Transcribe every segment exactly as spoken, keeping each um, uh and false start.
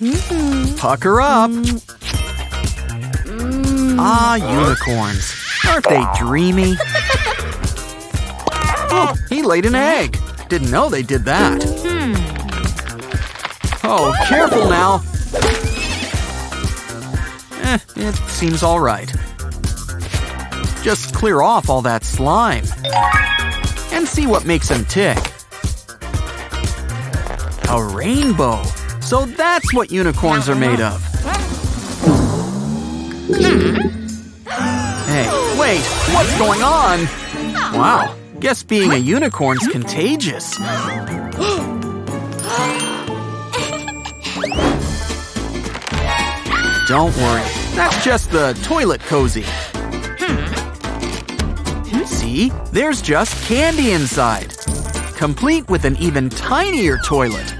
Mm-hmm. Pucker up. Mm-hmm. Ah, unicorns. Aren't they dreamy? Oh, he laid an egg. Didn't know they did that. Mm-hmm. Oh, careful now. Eh, it seems all right. Just clear off all that slime. And see what makes him tick. A rainbow. So that's what unicorns are made of. Hey, wait, what's going on? Wow, guess being a unicorn's contagious. Don't worry, that's just the toilet cozy. See, there's just candy inside. Complete with an even tinier toilet.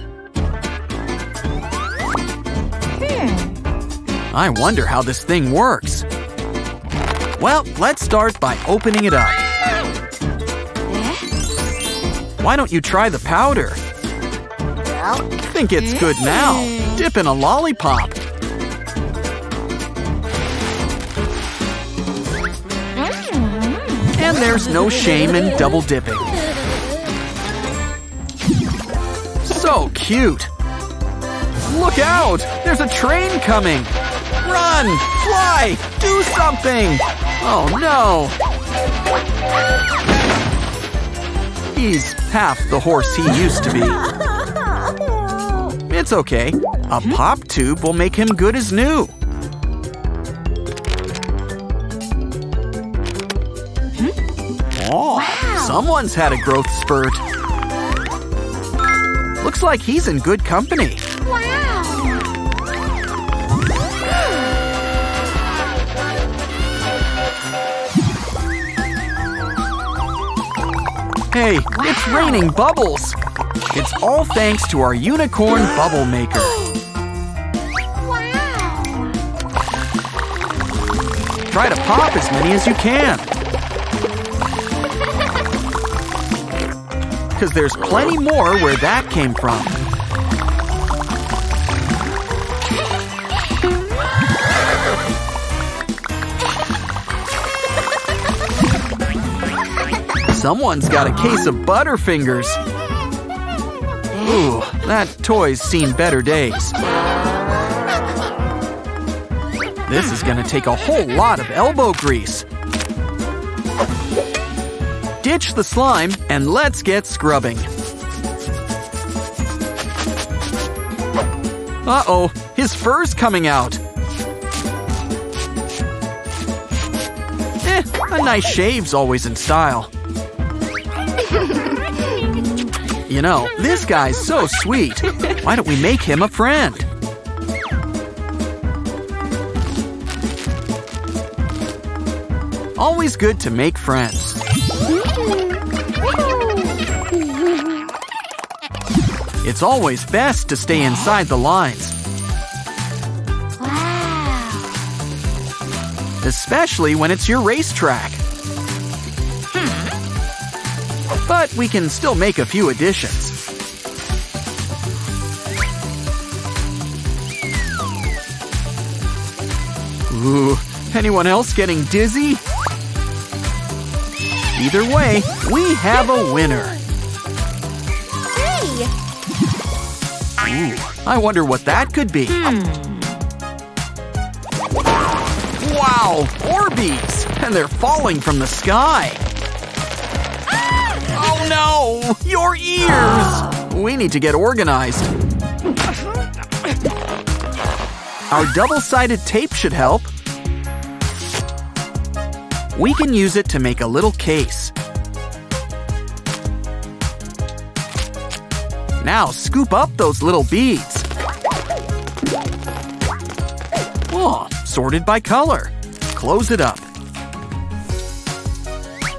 I wonder how this thing works. Well, let's start by opening it up. Why don't you try the powder? Think it's good now. Dip in a lollipop. And there's no shame in double dipping. So cute. Look out! There's a train coming! Run! Fly! Do something! Oh no! He's half the horse he used to be. It's okay. A pop tube will make him good as new. Oh, wow. Someone's had a growth spurt. Looks like he's in good company. Hey, wow. It's raining bubbles! It's all thanks to our unicorn bubble maker. Wow. Try to pop as many as you can. Because there's plenty more where that came from. Someone's got a case of Butterfingers. Ooh, that toy's seen better days. This is gonna take a whole lot of elbow grease. Ditch the slime and let's get scrubbing. Uh-oh, his fur's coming out. Eh, a nice shave's always in style. You know, this guy's so sweet. Why don't we make him a friend? Always good to make friends. It's always best to stay inside the lines. Wow. Especially when it's your racetrack. But we can still make a few additions. Ooh, anyone else getting dizzy? Either way, we have a winner. Hey. Ooh, I wonder what that could be. Hmm. Wow, Orbeez! And they're falling from the sky. No! Your ears! We need to get organized. Our double-sided tape should help. We can use it to make a little case. Now scoop up those little beads. Oh, sorted by color. Close it up.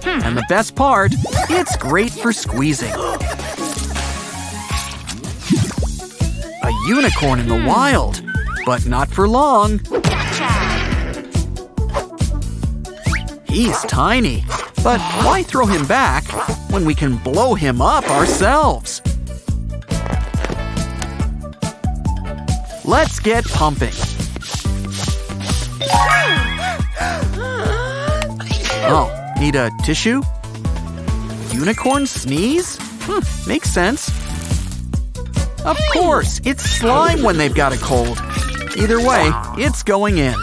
And the best part, it's great for squeezing. A unicorn in the wild, but not for long. He's tiny, but why throw him back when we can blow him up ourselves? Let's get pumping. Oh, need a tissue? Unicorn sneeze? Hmm, makes sense. Of course, it's slime when they've got a cold. Either way, it's going in.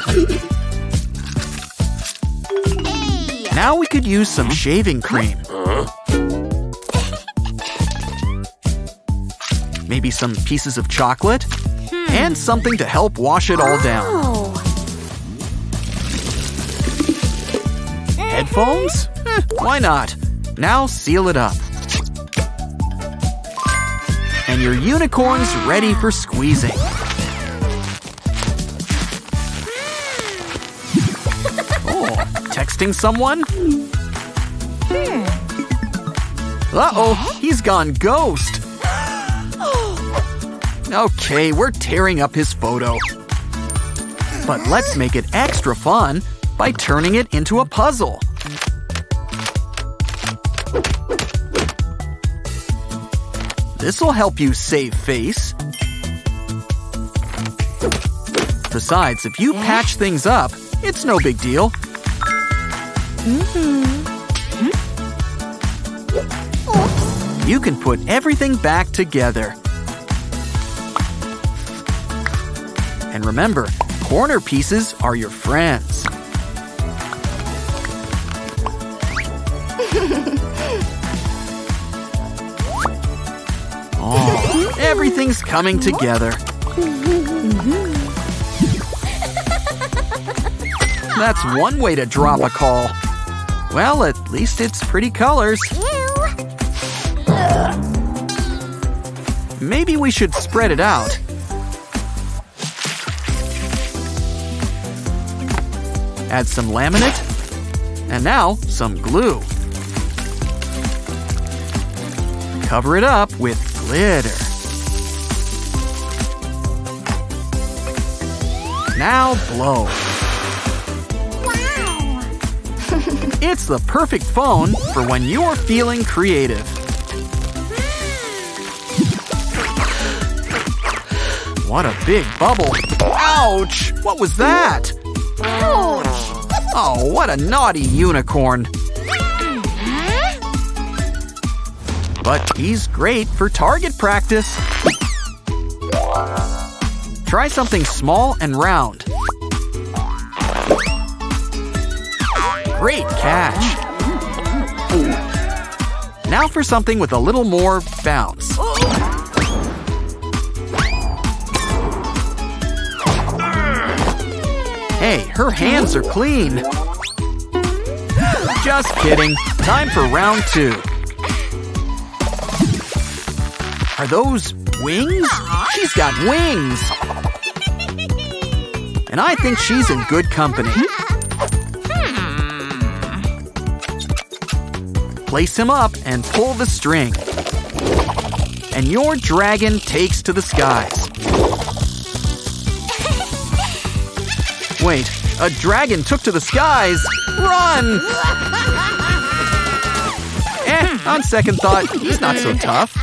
Now we could use some shaving cream. Maybe some pieces of chocolate. And something to help wash it all down. Headphones? Eh, why not? Now seal it up. And your unicorn's ready for squeezing. Oh, texting someone? Uh-oh, he's gone ghost. Okay, we're tearing up his photo. But let's make it extra fun by turning it into a puzzle. This'll help you save face. Besides, if you patch things up, it's no big deal. You can put everything back together. And remember, corner pieces are your friends. Oh, everything's coming together. That's one way to drop a call. Well, at least it's pretty colors. Maybe we should spread it out. Add some laminate, and now some glue. Cover it up with glitter. Now blow. Wow! It's the perfect phone for when you're feeling creative. What a big bubble. Ouch! What was that? Ouch! Oh, what a naughty unicorn. But he's great for target practice. Try something small and round. Great catch. Now for something with a little more bounce. Hey, her hands are clean. Just kidding. Time for round two. Are those wings? She's got wings. And I think she's in good company. Place him up and pull the string. And your dragon takes to the skies. Wait, a dragon took to the skies! Run! Eh, on second thought, he's not so tough.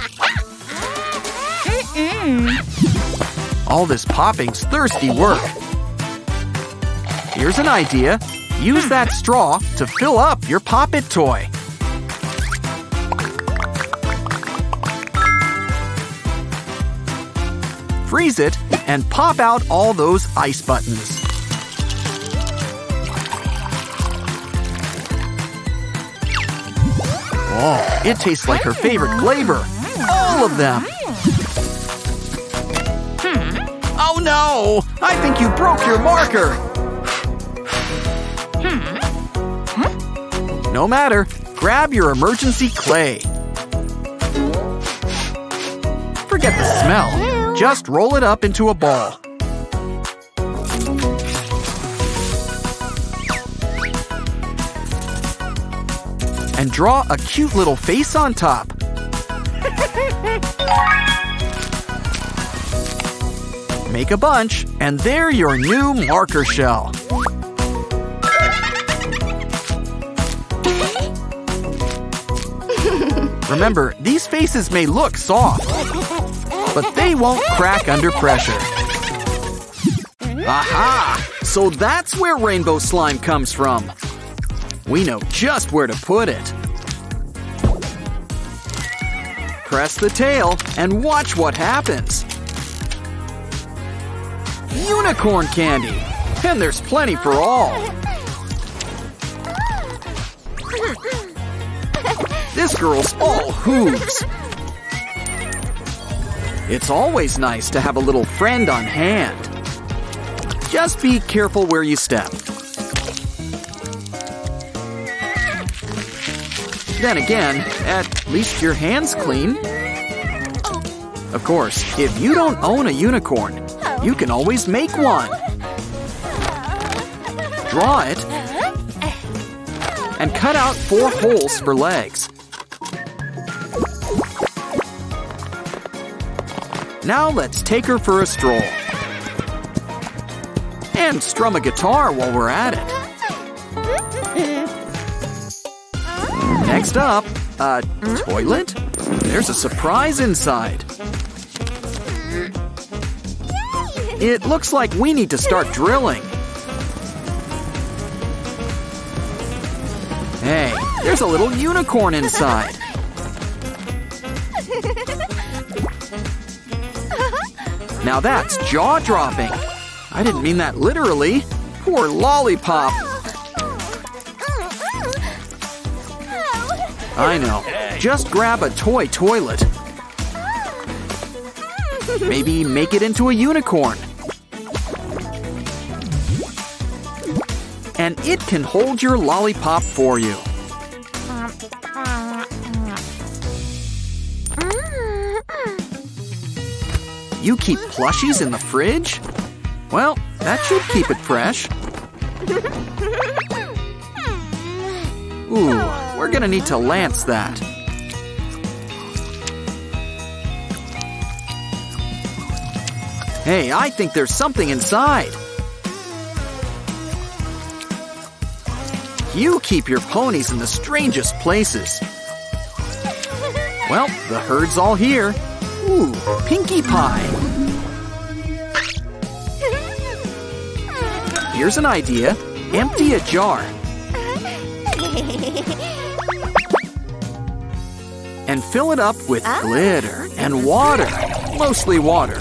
All this popping's thirsty work. Here's an idea. Use that straw to fill up your Pop-It toy. Freeze it and pop out all those ice buttons. Oh, it tastes like her favorite flavor. All of them. Oh no! I think you broke your marker. No matter. Grab your emergency clay. Forget the smell. Just roll it up into a ball. And draw a cute little face on top. Make a bunch, and they're your new marker shell. Remember, these faces may look soft, but they won't crack under pressure. Aha! So that's where rainbow slime comes from. We know just where to put it. Press the tail and watch what happens. Unicorn candy! And there's plenty for all. This girl's all hooves. It's always nice to have a little friend on hand. Just be careful where you step. Then again, at least your hand's clean. Of course, if you don't own a unicorn, you can always make one. Draw it and cut out four holes for legs. Now let's take her for a stroll. And strum a guitar while we're at it. Next up, a toilet? There's a surprise inside. It looks like we need to start drilling. Hey, there's a little unicorn inside. Now that's jaw-dropping. I didn't mean that literally. Poor lollipop. I know. Just grab a toy toilet. Maybe make it into a unicorn. And it can hold your lollipop for you. You keep plushies in the fridge? Well, that should keep it fresh. Ooh, we're gonna need to lance that. Hey, I think there's something inside. You keep your ponies in the strangest places. Well, the herd's all here. Ooh, Pinkie Pie. Here's an idea. Empty a jar. And fill it up with ah. glitter and water. Mostly water.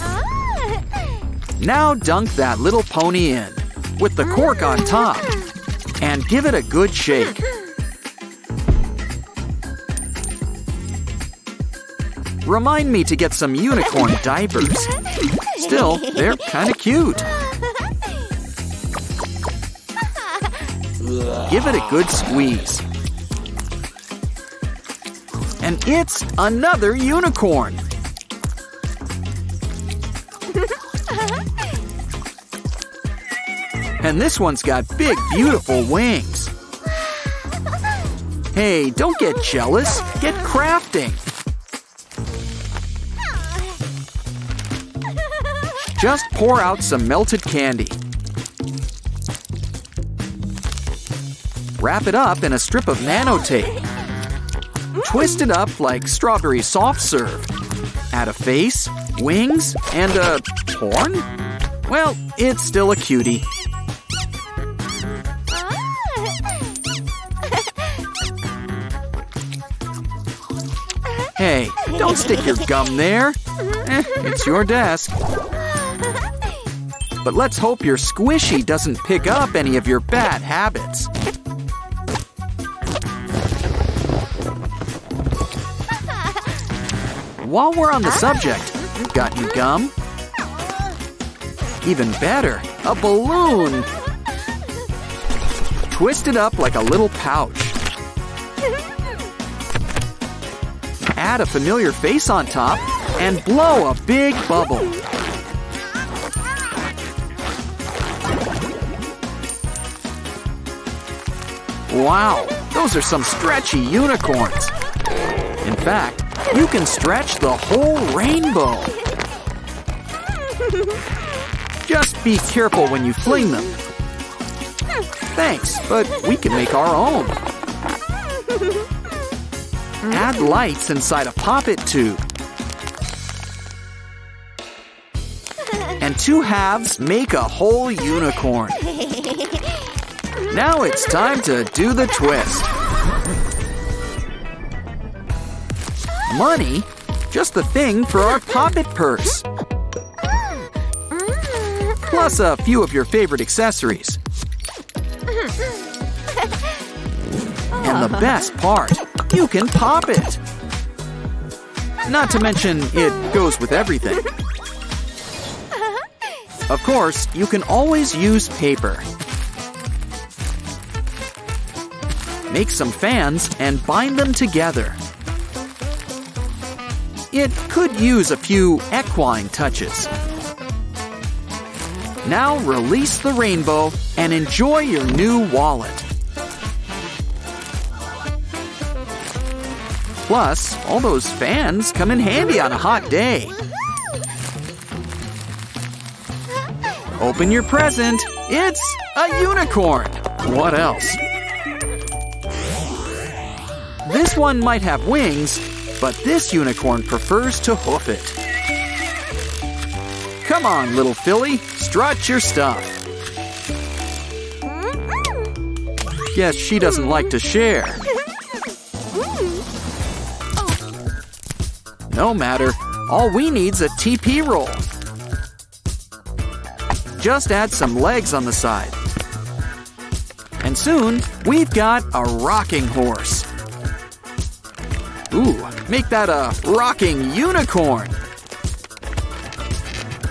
Ah. Now dunk that little pony in with the cork on top and give it a good shake. Remind me to get some unicorn diapers. Still, they're kinda cute. Give it a good squeeze. And it's another unicorn! And this one's got big, beautiful wings. Hey, don't get jealous. Get crafting. Just pour out some melted candy. Wrap it up in a strip of nanotape. Twist it up like strawberry soft serve. Add a face, wings, and a horn? Well, it's still a cutie. Hey, don't stick your gum there. Eh, it's your desk. But let's hope your squishy doesn't pick up any of your bad habits. While we're on the subject, got you gum? Even better, a balloon! Twist it up like a little pouch. Add a familiar face on top and blow a big bubble. Wow, those are some stretchy unicorns. In fact, you can stretch the whole rainbow. Just be careful when you fling them. Thanks, but we can make our own. Add lights inside a pop-it tube. And two halves make a whole unicorn. Now it's time to do the twist. Money? Just the thing for our pocket purse. Plus a few of your favorite accessories. And the best part, you can pop it. Not to mention, it goes with everything. Of course, you can always use paper. Make some fans and bind them together. It could use a few equine touches. Now release the rainbow and enjoy your new wallet. Plus, all those fans come in handy on a hot day. Open your present. It's a unicorn. What else? This one might have wings, but this unicorn prefers to hoof it. Come on, little filly, strut your stuff. Guess she doesn't like to share. No matter, all we need's a T P roll. Just add some legs on the side. And soon, we've got a rocking horse. Ooh, make that a rocking unicorn.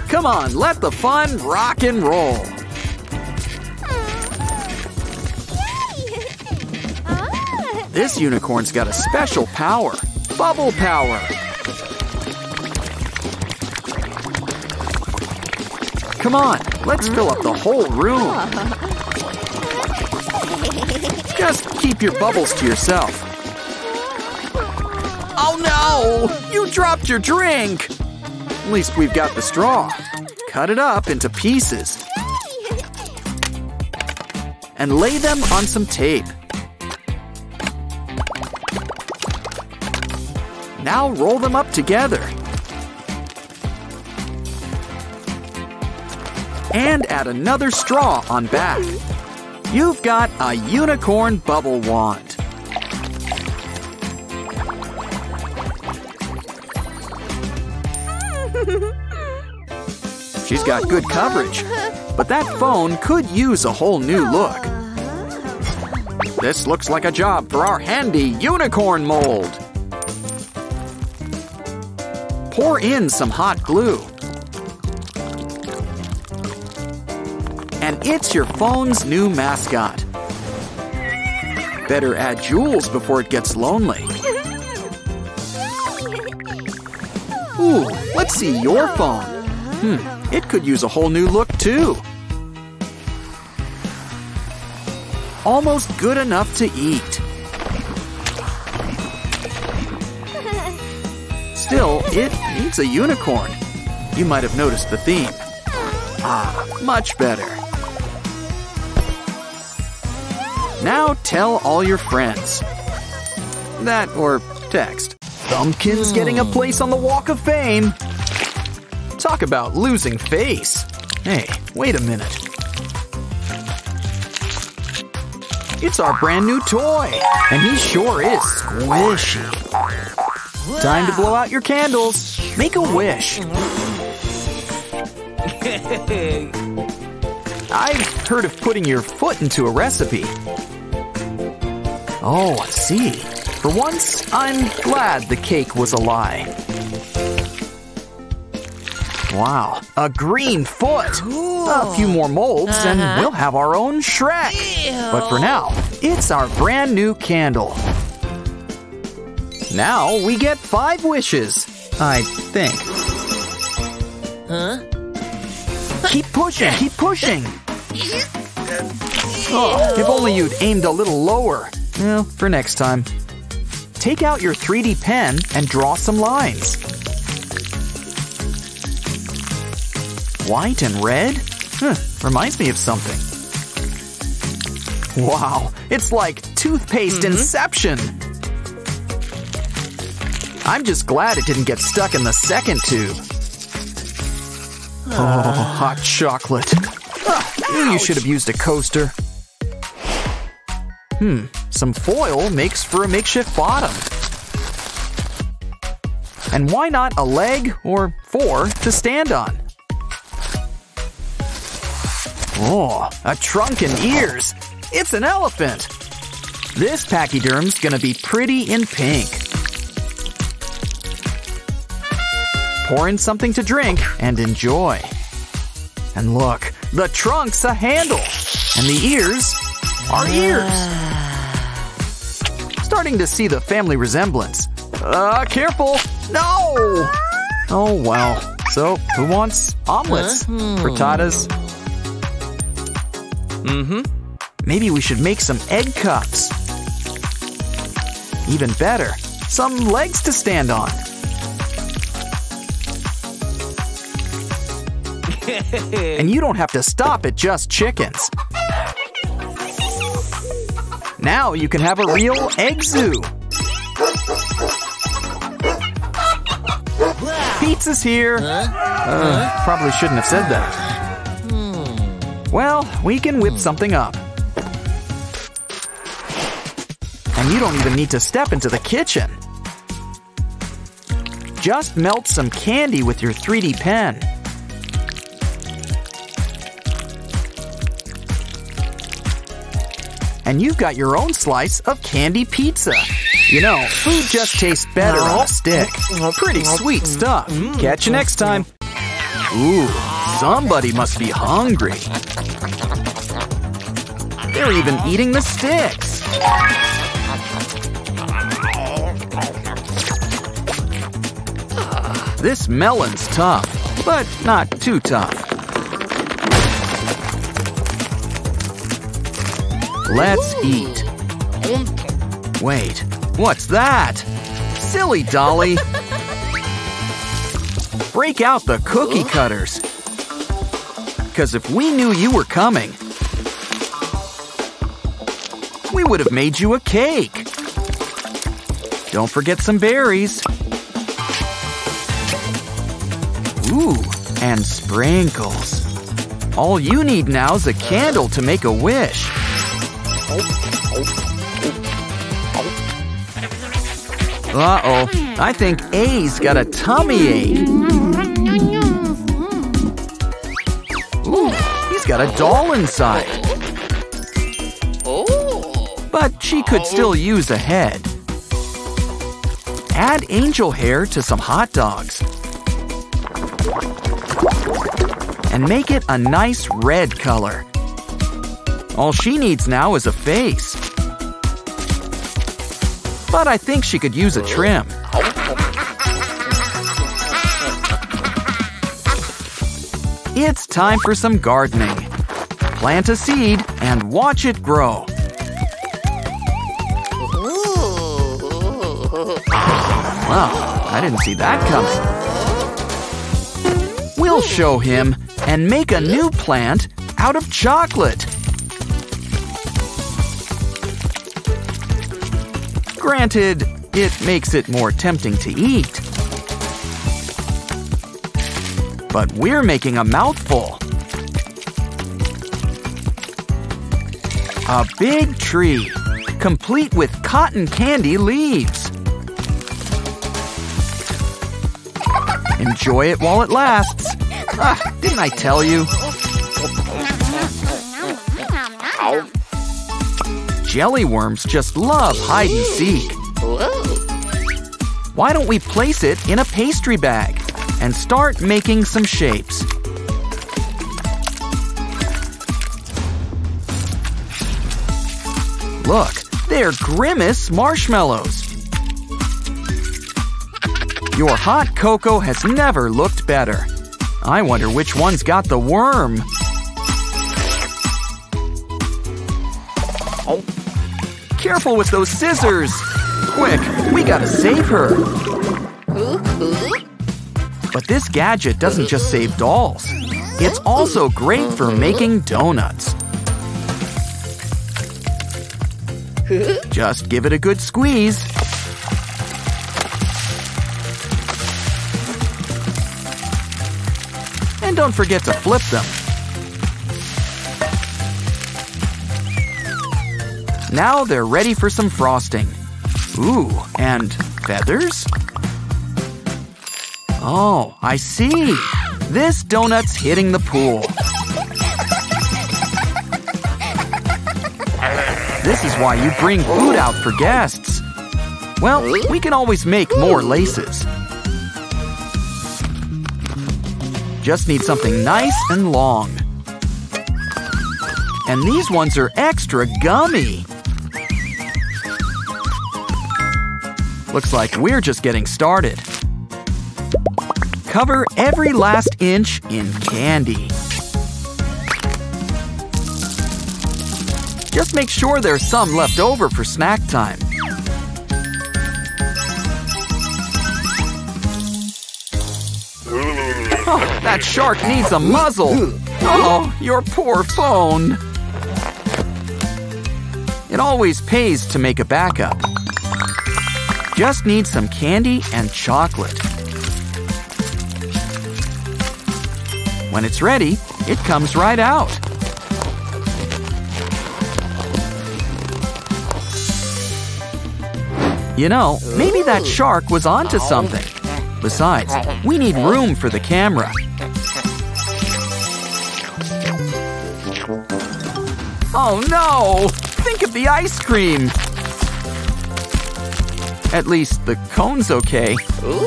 Come on, let the fun rock and roll. This unicorn's got a special power, bubble power. Come on, let's fill up the whole room. Just keep your bubbles to yourself. Oh no! You dropped your drink! At least we've got the straw. Cut it up into pieces. And lay them on some tape. Now roll them up together. And add another straw on back. You've got a unicorn bubble wand. She's got good coverage, but that phone could use a whole new look. This looks like a job for our handy unicorn mold. Pour in some hot glue. And it's your phone's new mascot. Better add jewels before it gets lonely. Ooh, let's see your phone. Hmm. It could use a whole new look, too. Almost good enough to eat. Still, it needs a unicorn. You might have noticed the theme. Ah, much better. Now tell all your friends. That or text. Thumbkin's getting a place on the Walk of Fame. Talk about losing face. Hey, wait a minute. It's our brand new toy, and he sure is squishy. Wow. Time to blow out your candles. Make a wish. I've heard of putting your foot into a recipe. Oh, I see. For once, I'm glad the cake was a lie. Wow, a green foot! Cool. A few more molds uh-huh. and we'll have our own Shrek! Ew. But for now, it's our brand new candle. Now we get five wishes, I think. Huh? Keep pushing, keep pushing! Oh, if only you'd aimed a little lower. Well, for next time. Take out your three D pen and draw some lines. White and red? Huh, reminds me of something. Wow, it's like toothpaste mm-hmm. inception! I'm just glad it didn't get stuck in the second tube. Oh, hot chocolate. Ah, you should have used a coaster. Hmm, some foil makes for a makeshift bottom. And why not a leg or four to stand on? Oh, a trunk and ears. It's an elephant. This pachyderm's gonna be pretty in pink. Pour in something to drink and enjoy. And look, the trunk's a handle. And the ears are ears. Starting to see the family resemblance. Uh, careful. No! Oh, well. So, who wants omelets? Frittatas? Mm-hmm. Maybe we should make some egg cups. Even better, some legs to stand on. And you don't have to stop at just chickens. Now you can have a real egg zoo. Pizza's here. Uh, probably shouldn't have said that. Well, we can whip something up. And you don't even need to step into the kitchen. Just melt some candy with your three D pen. And you've got your own slice of candy pizza. You know, food just tastes better on a stick. Pretty sweet stuff. Catch you next time. Ooh, somebody must be hungry. They're even eating the sticks. This melon's tough, but not too tough. Let's eat. Wait, what's that? Silly dolly. Break out the cookie cutters. 'Cause if we knew you were coming, we would have made you a cake. Don't forget some berries. Ooh, and sprinkles. All you need now is a candle to make a wish. Uh-oh, I think A's got a tummy ache. Ooh, he's got a doll inside. But she could still use a head. Add angel hair to some hot dogs. And make it a nice red color. All she needs now is a face. But I think she could use a trim. It's time for some gardening. Plant a seed and watch it grow. Well, I didn't see that coming. We'll show him and make a new plant out of chocolate. Granted, it makes it more tempting to eat. But we're making a mouthful. A big tree, complete with cotton candy leaves. Enjoy it while it lasts. Ah, didn't I tell you? Jelly worms just love hide and seek. Why don't we place it in a pastry bag and start making some shapes? Look, they're Grimace marshmallows. Your hot cocoa has never looked better. I wonder which one's got the worm. Careful with those scissors! Quick, we gotta save her! But this gadget doesn't just save dolls. It's also great for making donuts. Just give it a good squeeze. and don't forget to flip them. Now they're ready for some frosting. Ooh, and feathers? Oh, I see. This donut's hitting the pool. This is why you bring food out for guests. Well, we can always make more laces. Just need something nice and long. And these ones are extra gummy. Looks like we're just getting started. Cover every last inch in candy. Just make sure there's some left over for snack time. Oh, that shark needs a muzzle. Oh, your poor phone. It always pays to make a backup. Just need some candy and chocolate. When it's ready, it comes right out. You know, maybe that shark was onto something. Besides, we need room for the camera. Oh no! Think of the ice cream! At least the cone's okay.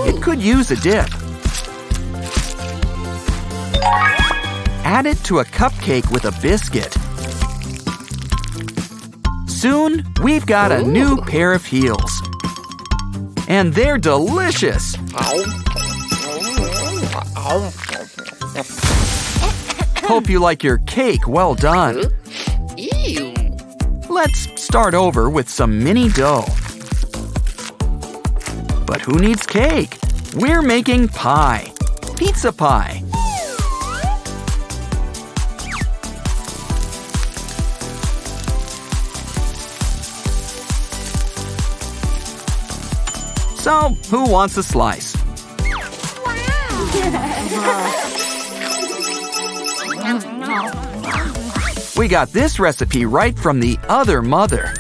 It could use a dip. Add it to a cupcake with a biscuit. Soon, we've got a new pair of heels. And they're delicious! Hope you like your cake well done. Let's start over with some mini dough. But who needs cake? We're making pie. Pizza pie. So, who wants a slice? We got this recipe right from the other mother.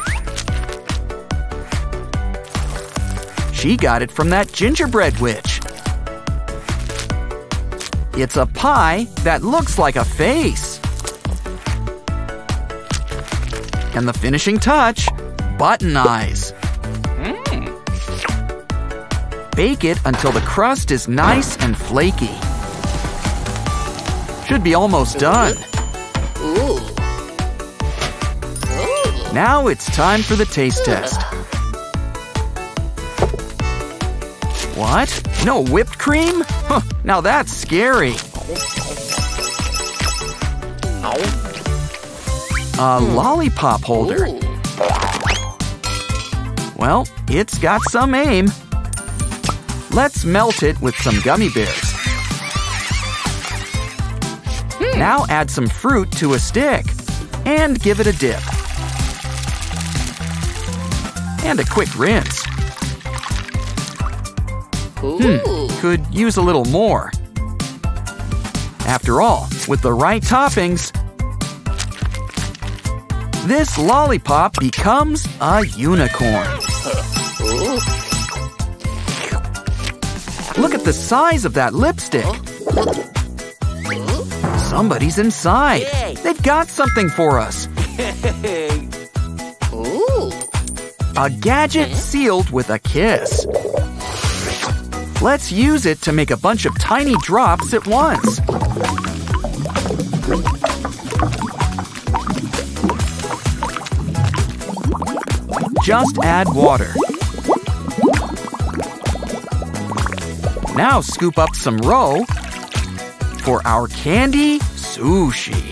She got it from that gingerbread witch. It's a pie that looks like a face. And the finishing touch, button eyes. Bake it until the crust is nice and flaky. Should be almost done. Now it's time for the taste test. What? No whipped cream? Huh, now that's scary. A lollipop holder. Well, it's got some aim. Let's melt it with some gummy bears. Hmm. Now add some fruit to a stick and give it a dip. And a quick rinse. Ooh. Hmm, could use a little more. After all, with the right toppings, this lollipop becomes a unicorn. Look at the size of that lipstick. Somebody's inside. They've got something for us. A gadget sealed with a kiss. Let's use it to make a bunch of tiny drops at once. Just add water. Now scoop up some roe for our candy sushi.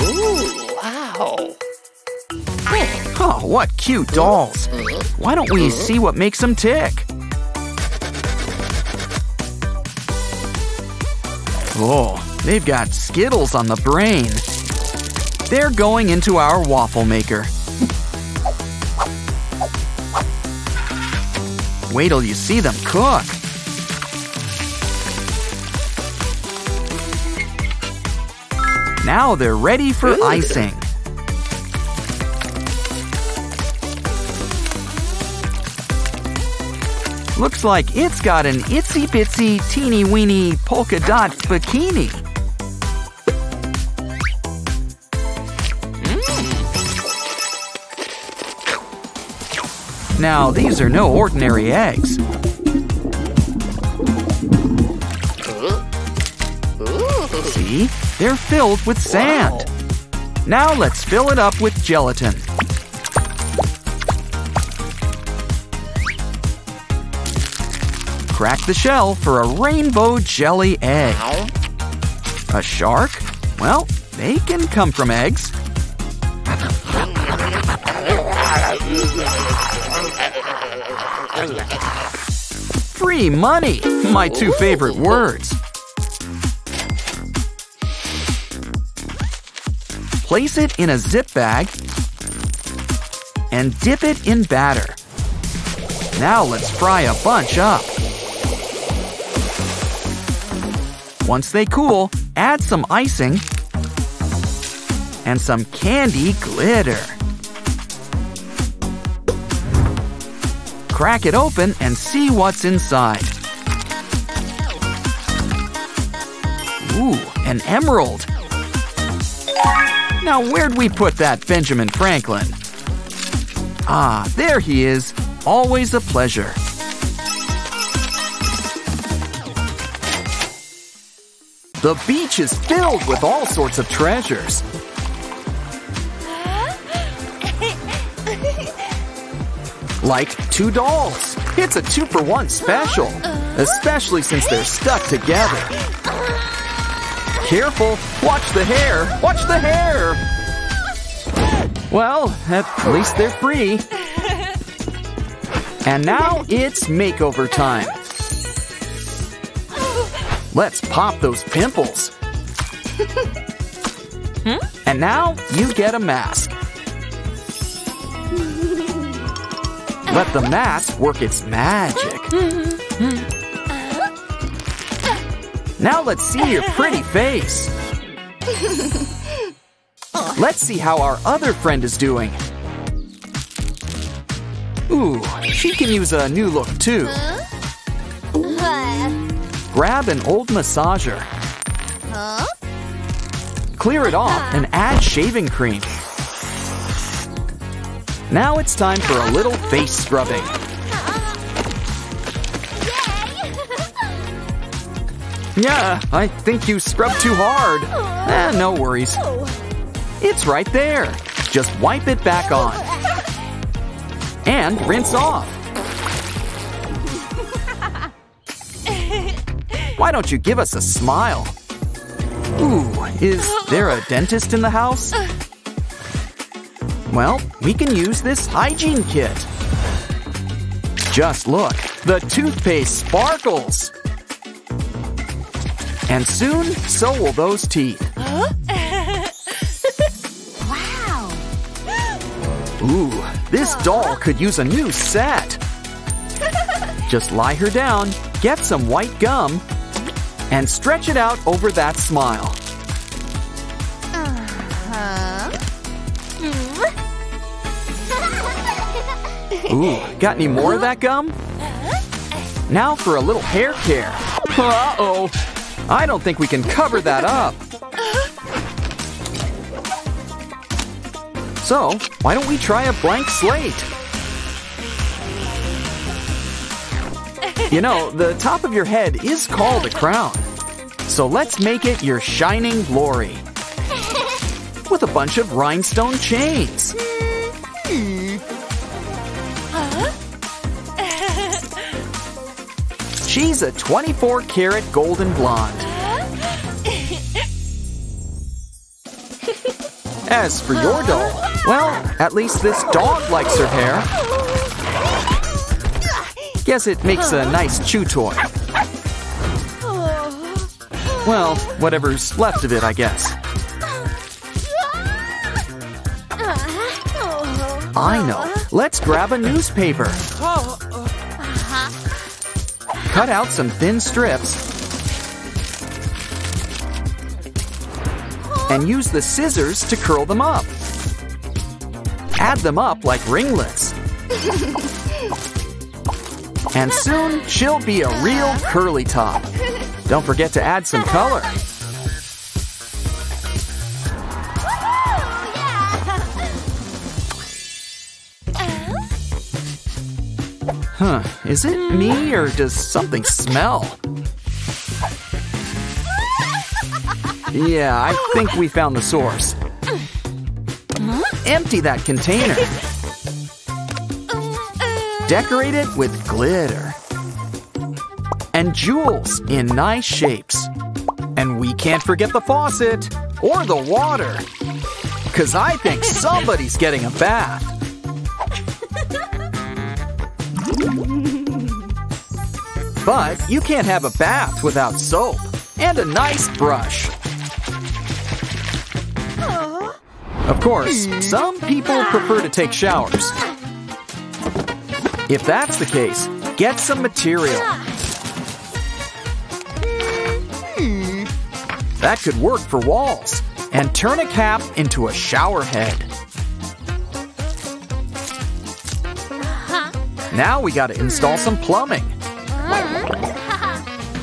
Ooh, wow. Oh, what cute dolls. Why don't we see what makes them tick? Oh, they've got Skittles on the brain. They're going into our waffle maker. Wait till you see them cook. Now they're ready for Ooh. icing. Looks like it's got an itsy-bitsy, teeny-weeny polka dot bikini. Mm. Now, these are no ordinary eggs. See? They're filled with sand. Wow. Now let's fill it up with gelatin. Crack the shell for a rainbow jelly egg. A shark? Well, they can come from eggs. Free money! My two favorite words. Place it in a zip bag and dip it in batter. Now let's fry a bunch up. Once they cool, add some icing and some candy glitter. Crack it open and see what's inside. Ooh, an emerald. Now where'd we put that Benjamin Franklin? Ah, there he is. Always a pleasure. The beach is filled with all sorts of treasures. Like two dolls. It's a two for one special, especially since they're stuck together. Careful, watch the hair, watch the hair. Well, at least they're free. And now it's makeover time. Let's pop those pimples. hmm? And now you get a mask. Let the mask work its magic. Now let's see your pretty face. Let's see how our other friend is doing. Ooh, she can use a new look too. Grab an old massager. Huh? Clear it off and add shaving cream. Now it's time for a little face scrubbing. Yeah, I think you scrubbed too hard. Eh, no worries. It's right there. Just wipe it back on. And rinse off. Why don't you give us a smile? Ooh, is there a dentist in the house? Well, we can use this hygiene kit. Just look, the toothpaste sparkles. And soon, so will those teeth. Huh? Wow. Ooh, this doll could use a new set. Just lie her down, get some white gum, and stretch it out over that smile. Uh-huh. Ooh, got any more of that gum? Now for a little hair care. Uh-oh, I don't think we can cover that up. So, why don't we try a blank slate? You know, the top of your head is called a crown. So let's make it your shining glory. With a bunch of rhinestone chains. She's a twenty-four karat golden blonde. As for your doll, well, at least this dog likes her hair. Guess it makes a nice chew toy. Well, whatever's left of it, I guess. I know. Let's grab a newspaper. Cut out some thin strips. and use the scissors to curl them up. Add them up like ringlets. And soon, she'll be a real curly top. Don't forget to add some color. Huh, is it me or does something smell? Yeah, I think we found the source. Empty that container. Decorate it with glitter and jewels in nice shapes. And we can't forget the faucet or the water, because I think somebody's getting a bath. But you can't have a bath without soap and a nice brush. Of course, some people prefer to take showers. If that's the case, get some material. That could work for walls. And turn a cap into a shower head. Now we gotta install some plumbing.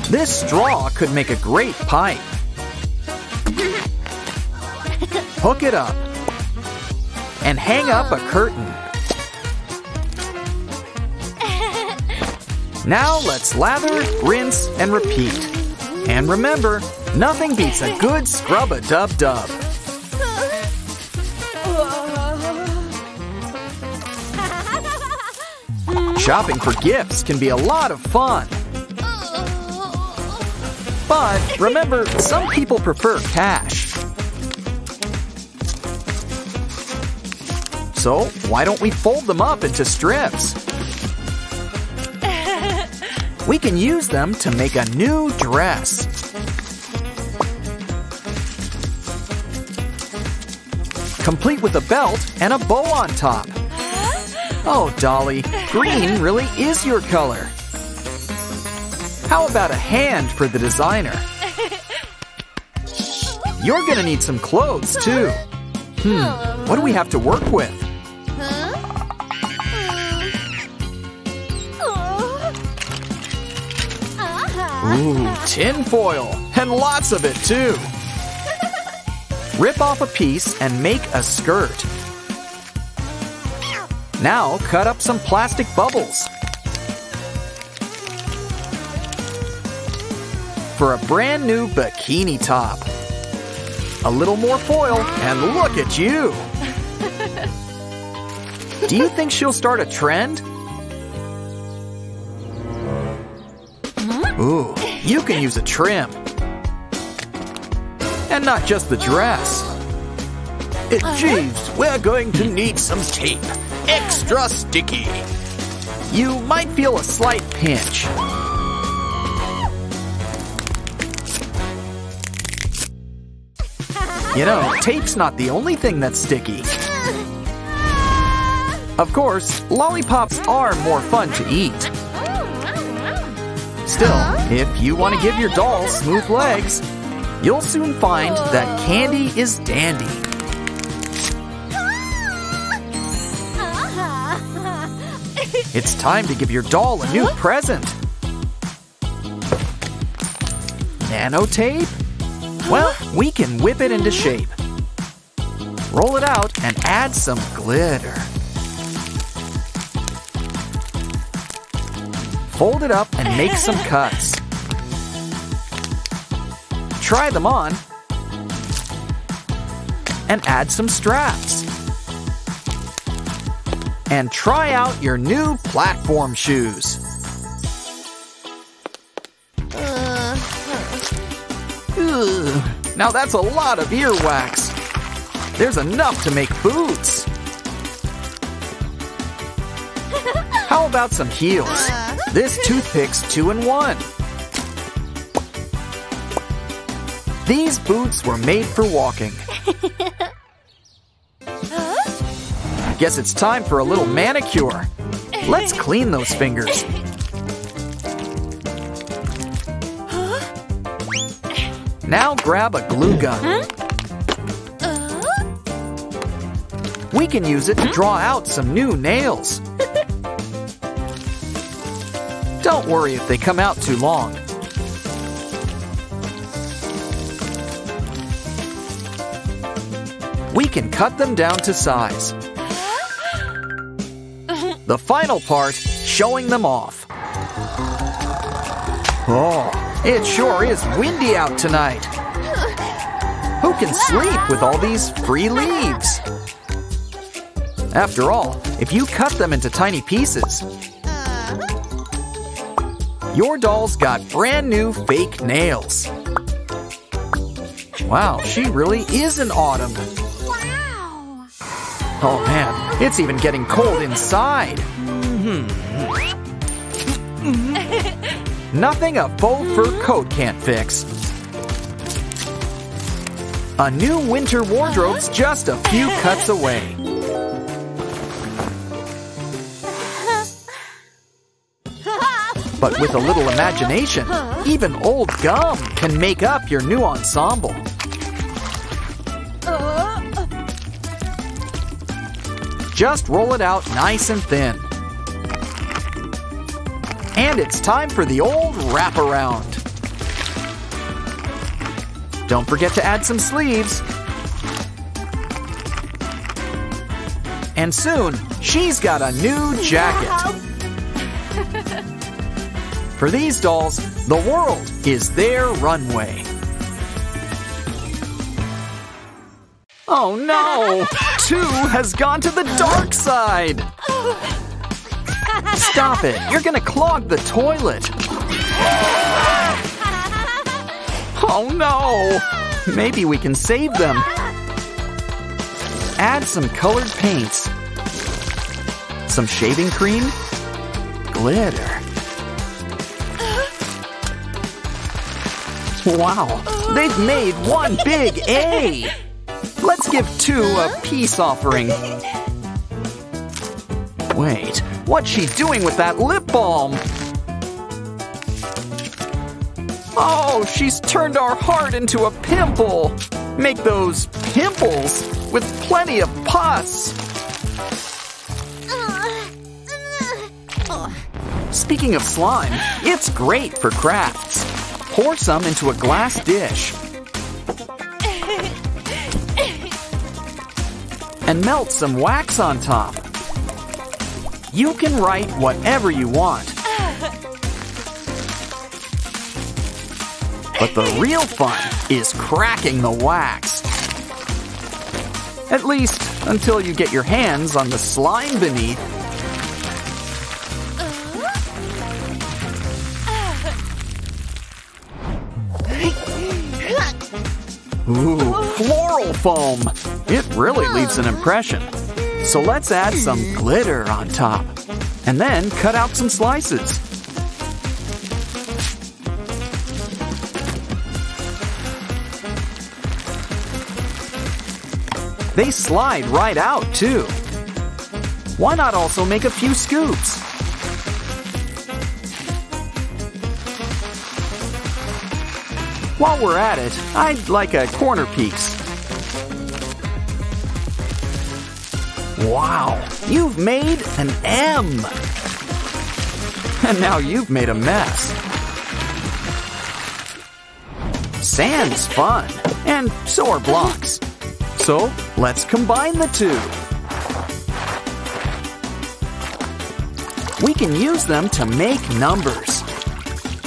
This straw could make a great pipe. Hook it up. And hang up a curtain. Now let's lather, rinse, and repeat. And remember, nothing beats a good scrub-a-dub-dub. Shopping for gifts can be a lot of fun. But remember, some people prefer cash. So why don't we fold them up into strips? We can use them to make a new dress. Complete with a belt and a bow on top. Oh, Dolly, green really is your color. How about a hand for the designer? You're gonna need some clothes, too. Hmm, what do we have to work with? Ooh, tin foil, and lots of it too. Rip off a piece and make a skirt. Now cut up some plastic bubbles. For a brand new bikini top. A little more foil, and look at you. Do you think she'll start a trend? Ooh, you can use a trim. And not just the dress. It, jeez, we're going to need some tape. Extra sticky. You might feel a slight pinch. You know, tape's not the only thing that's sticky. Of course, lollipops are more fun to eat. Still, if you want to give your doll smooth legs, you'll soon find that candy is dandy. It's time to give your doll a new present. Nano tape? Well, we can whip it into shape. Roll it out and add some glitter. Fold it up and make some cuts. Try them on and add some straps. And try out your new platform shoes. Ugh. Now that's a lot of earwax. There's enough to make boots. How about some heels? This toothpick's two in one. These boots were made for walking. I guess it's time for a little manicure. Let's clean those fingers. Now grab a glue gun. We can use it to draw out some new nails. Don't worry if they come out too long. We can cut them down to size. The final part, showing them off. Oh, it sure is windy out tonight. Who can sleep with all these free leaves? After all, if you cut them into tiny pieces, your doll's got brand new fake nails. Wow, she really is an autumn. Wow. Oh man, it's even getting cold inside. Mm-hmm. Nothing a faux fur coat can't fix. A new winter wardrobe's just a few cuts away. But with a little imagination, even old gum can make up your new ensemble. Just roll it out nice and thin. And it's time for the old wraparound. Don't forget to add some sleeves. And soon, she's got a new jacket. For these dolls, the world is their runway. Oh no! Two has gone to the dark side! Stop it! You're gonna clog the toilet! Oh no! Maybe we can save them. Add some colored paints. Some shaving cream. Glitter. Wow, they've made one big A! Let's give two a peace offering. Wait, what's she doing with that lip balm? Oh, she's turned our heart into a pimple. Make those pimples with plenty of pus. Speaking of slime, it's great for crafts. Pour some into a glass dish and melt some wax on top. You can write whatever you want. But the real fun is cracking the wax. At least until you get your hands on the slime beneath. Ooh, floral foam! It really leaves an impression. So let's add some glitter on top. And then cut out some slices. They slide right out, too. Why not also make a few scoops? While we're at it, I'd like a corner piece. Wow, you've made an M! And now you've made a mess. Sand's fun, and so are blocks. So, let's combine the two. We can use them to make numbers.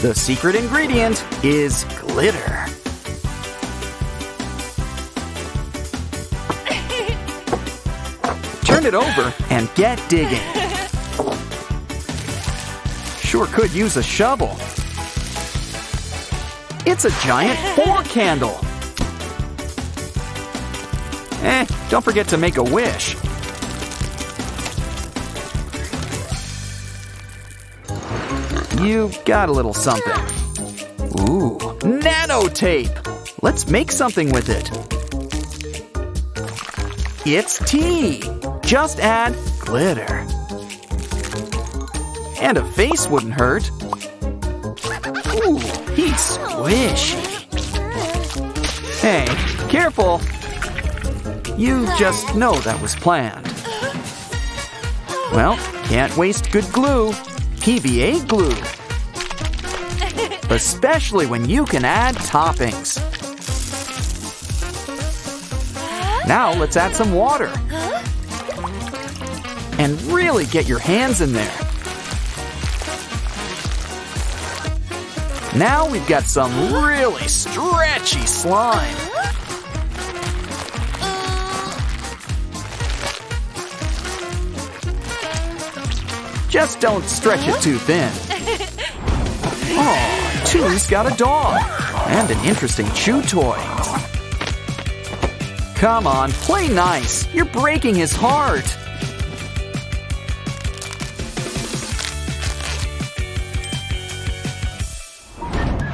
The secret ingredient is glitter. Turn it over and get digging. Sure could use a shovel. It's a giant four candle. Eh, don't forget to make a wish. You've got a little something. Ooh, nanotape! Let's make something with it. It's tea! Just add glitter. And a face wouldn't hurt. Ooh, he's squishy. Hey, careful! You just know that was planned. Well, can't waste good glue. P V A glue. Especially when you can add toppings. Now let's add some water. And really get your hands in there. Now we've got some really stretchy slime. Just don't stretch it too thin. Aw, Two's got a dog and an interesting chew toy. Come on, play nice. You're breaking his heart.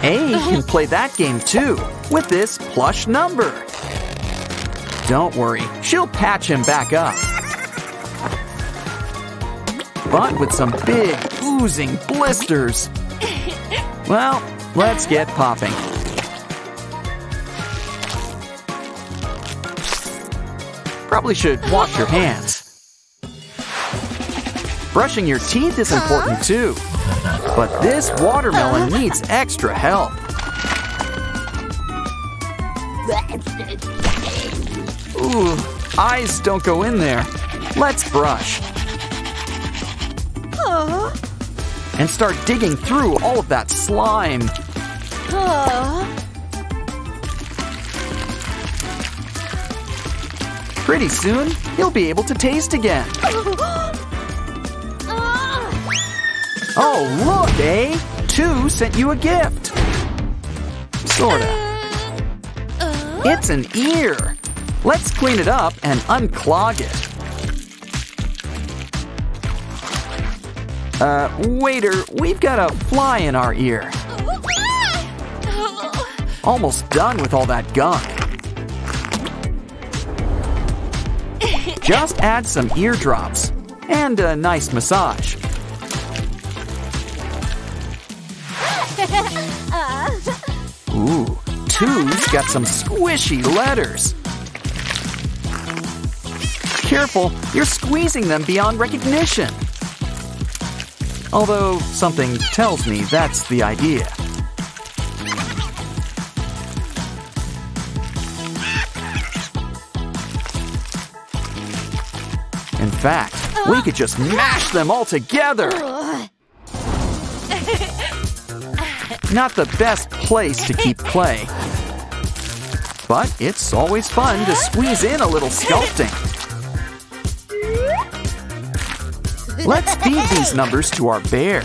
A can play that game too, with this plush number. Don't worry, she'll patch him back up. But with some big, oozing blisters. Well, let's get popping. Probably should wash your hands. Brushing your teeth is important too. But this watermelon needs extra help. Ooh, eyes don't go in there. Let's brush. And start digging through all of that slime. Pretty soon, you'll be able to taste again. Oh, look, eh? Two sent you a gift. Sorta. It's an ear. Let's clean it up and unclog it. Uh, waiter, we've got a fly in our ear. Almost done with all that gunk. Just add some eardrops and a nice massage. Ooh, Two's got some squishy letters. Careful, you're squeezing them beyond recognition. Although something tells me that's the idea. In fact, we could just mash them all together. Not the best place to keep clay. But it's always fun to squeeze in a little sculpting. Let's feed these numbers to our bear.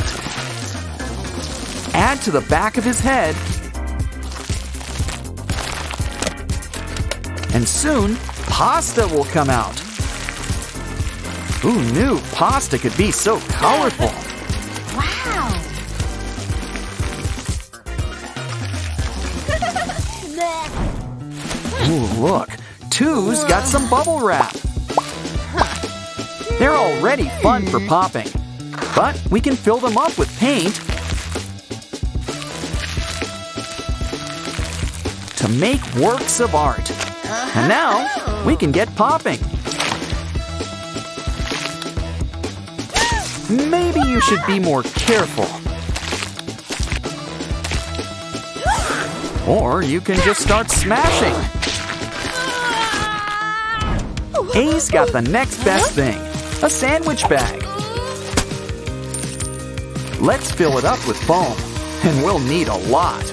Add to the back of his head. And soon, pasta will come out. Who knew pasta could be so colorful? Wow! Ooh, look, Two's got some bubble wrap. They're already fun for popping, but we can fill them up with paint to make works of art. And now we can get popping. Maybe you should be more careful. Or you can just start smashing. A's got the next best thing, a sandwich bag. Let's fill it up with foam, and we'll need a lot.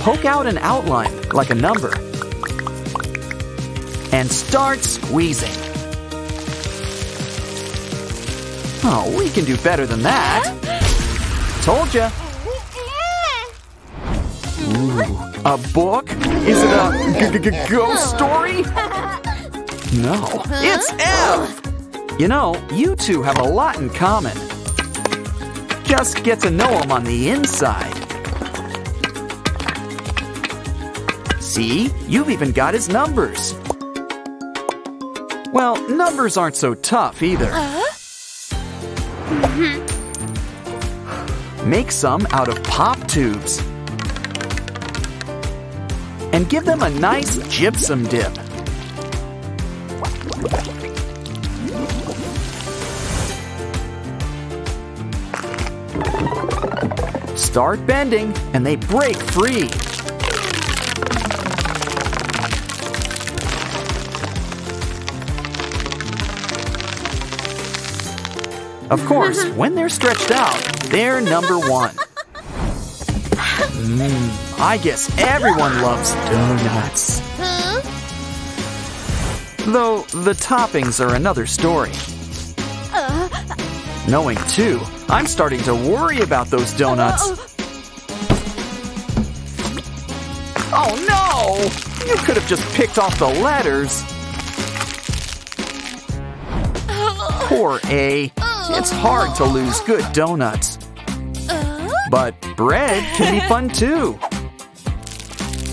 Poke out an outline, like a number, and start squeezing. Oh, we can do better than that. Told ya. Ooh, a book? Is it a g-g-ghost story? No, it's F! You know, you two have a lot in common. Just get to know them on the inside. See, you've even got his numbers. Well, numbers aren't so tough either. Mm-hmm. Make some out of pop tubes. and give them a nice gypsum dip. Start bending and they break free. Of course, when they're stretched out, they're number one. Mm, I guess everyone loves donuts. Though the toppings are another story. Knowing too, I'm starting to worry about those donuts. Oh no! You could have just picked off the letters. Poor A. It's hard to lose good donuts. But bread can be fun too.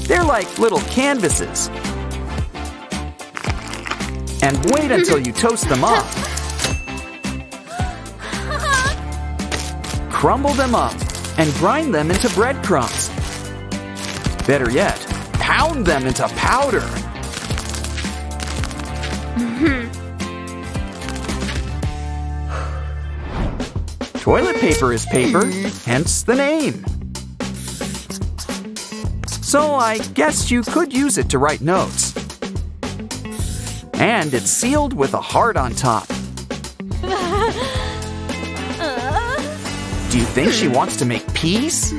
They're like little canvases. And wait until you toast them up. Crumble them up and grind them into breadcrumbs. Better yet, pound them into powder. Toilet paper is paper, hence the name. So I guess you could use it to write notes. And it's sealed with a heart on top. Do you think she wants to make peace?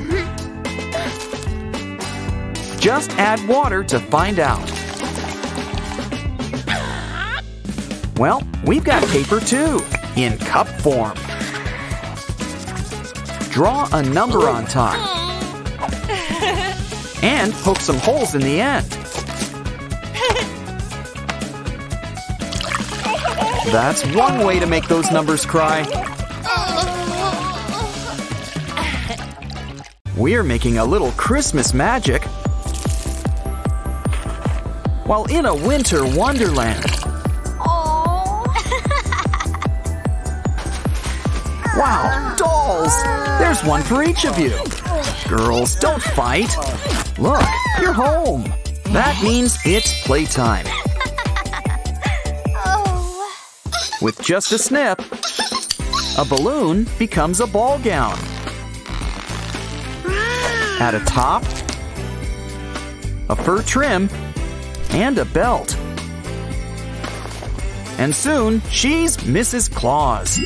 Just add water to find out. Well, we've got paper too, in cup form. Draw a number on top and poke some holes in the end. That's one way to make those numbers cry. We're making a little Christmas magic while in a winter wonderland. Wow, dolls! There's one for each of you. Girls, don't fight. Look, you're home. That means it's playtime. With just a snip, a balloon becomes a ball gown. Add a top, a fur trim, and a belt. And soon, she's Missus Claus.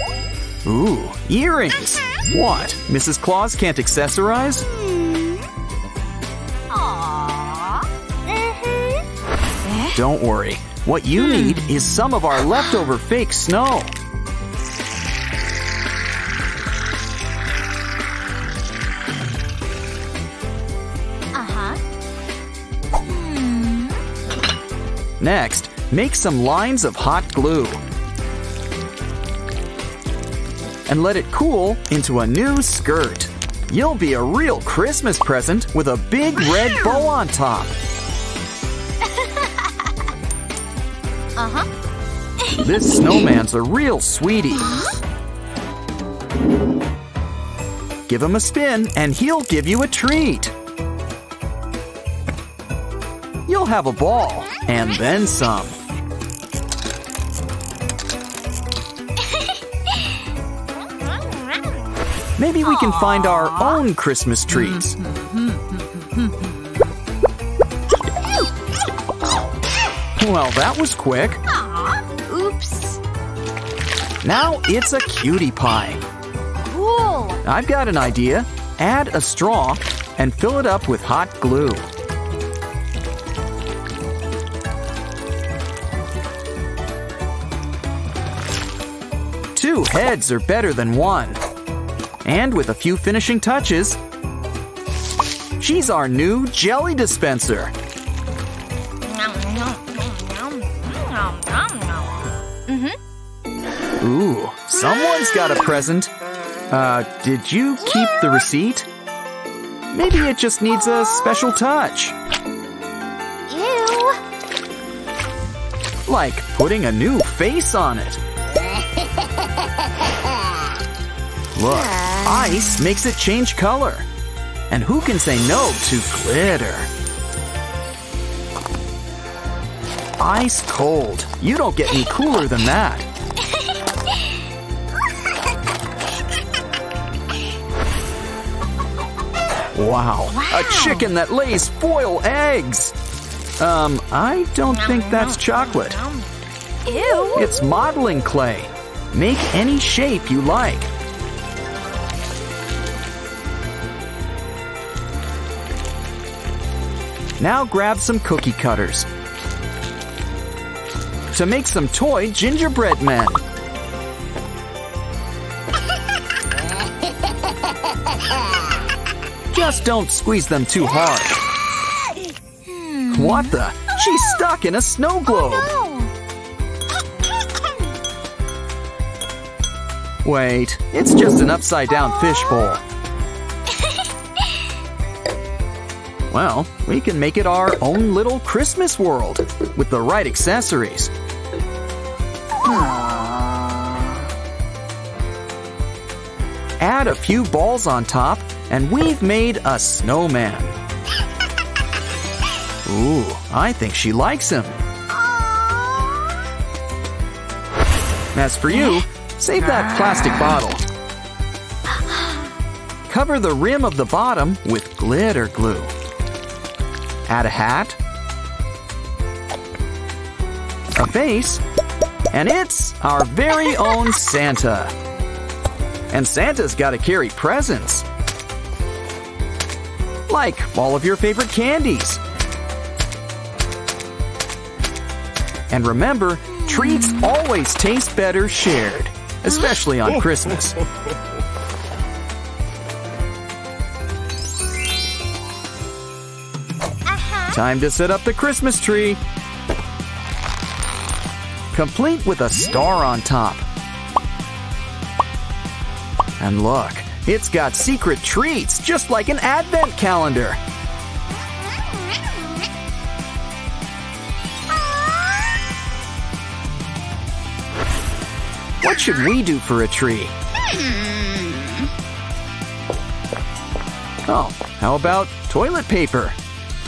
Ooh, earrings! Uh-huh. What? Missus Claus can't accessorize? Mm. Aww. Uh-huh. Don't worry. What you mm. need is some of our leftover fake snow. Uh-huh. Mm. Next, make some lines of hot glue. And let it cool into a new skirt. You'll be a real Christmas present with a big red bow on top. Uh-huh. This snowman's a real sweetie. Uh-huh. Give him a spin and he'll give you a treat. You'll have a ball and then some. Maybe we can find our own Christmas treats. Well, that was quick. Aww. Oops. Now it's a cutie pie. Cool. I've got an idea. Add a straw and fill it up with hot glue. Two heads are better than one. And with a few finishing touches, she's our new jelly dispenser. Mm-hmm. Ooh, someone's got a present. Uh, did you keep the receipt? Maybe it just needs a special touch. Ew. Like putting a new face on it. Look, ice makes it change color. And who can say no to glitter? Ice cold. You don't get any cooler than that. Wow, wow. A chicken that lays foil eggs. Um, I don't nom, think that's nom, chocolate. Nom, nom. Ew. It's modeling clay. Make any shape you like. Now grab some cookie cutters to make some toy gingerbread men. Just don't squeeze them too hard. What the? She's stuck in a snow globe. Wait, it's just an upside-down fishbowl. Well, we can make it our own little Christmas world with the right accessories. Add a few balls on top, and we've made a snowman. Ooh, I think she likes him. As for you, save that plastic bottle. Cover the rim of the bottom with glitter glue. Add a hat, a face, and it's our very own Santa. And Santa's got to carry presents, like all of your favorite candies. And remember, treats always taste better shared, especially on Christmas. Time to set up the Christmas tree, complete with a star on top. And look, it's got secret treats, just like an advent calendar. What should we do for a tree? Oh, how about toilet paper?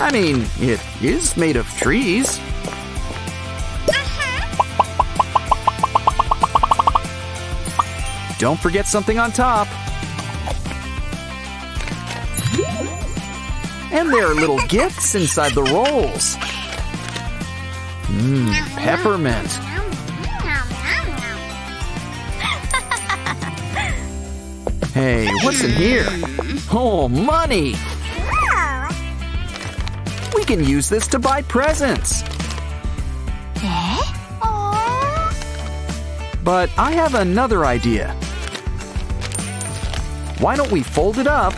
I mean, it is made of trees. Uh-huh. Don't forget something on top. And there are little gifts inside the rolls. Mmm, peppermint. Hey, what's in here? Oh, money! We can use this to buy presents. But I have another idea. Why don't we fold it up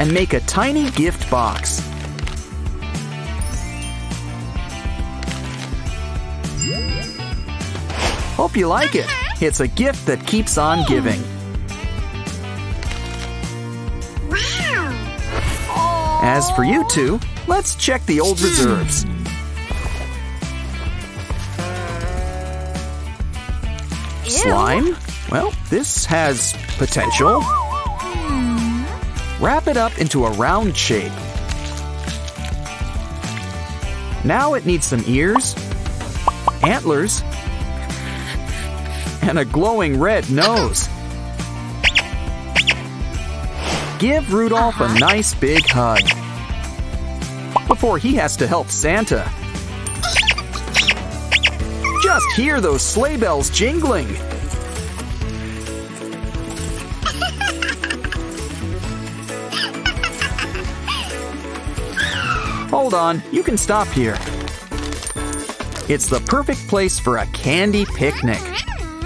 and make a tiny gift box? Hope you like it. It's a gift that keeps on giving. As for you two, let's check the old reserves. Ew. Slime? Well, this has potential. Wrap it up into a round shape. Now it needs some ears, antlers, and a glowing red nose. Give Rudolph a nice big hug before he has to help Santa. Just hear those sleigh bells jingling. Hold on, you can stop here. It's the perfect place for a candy picnic.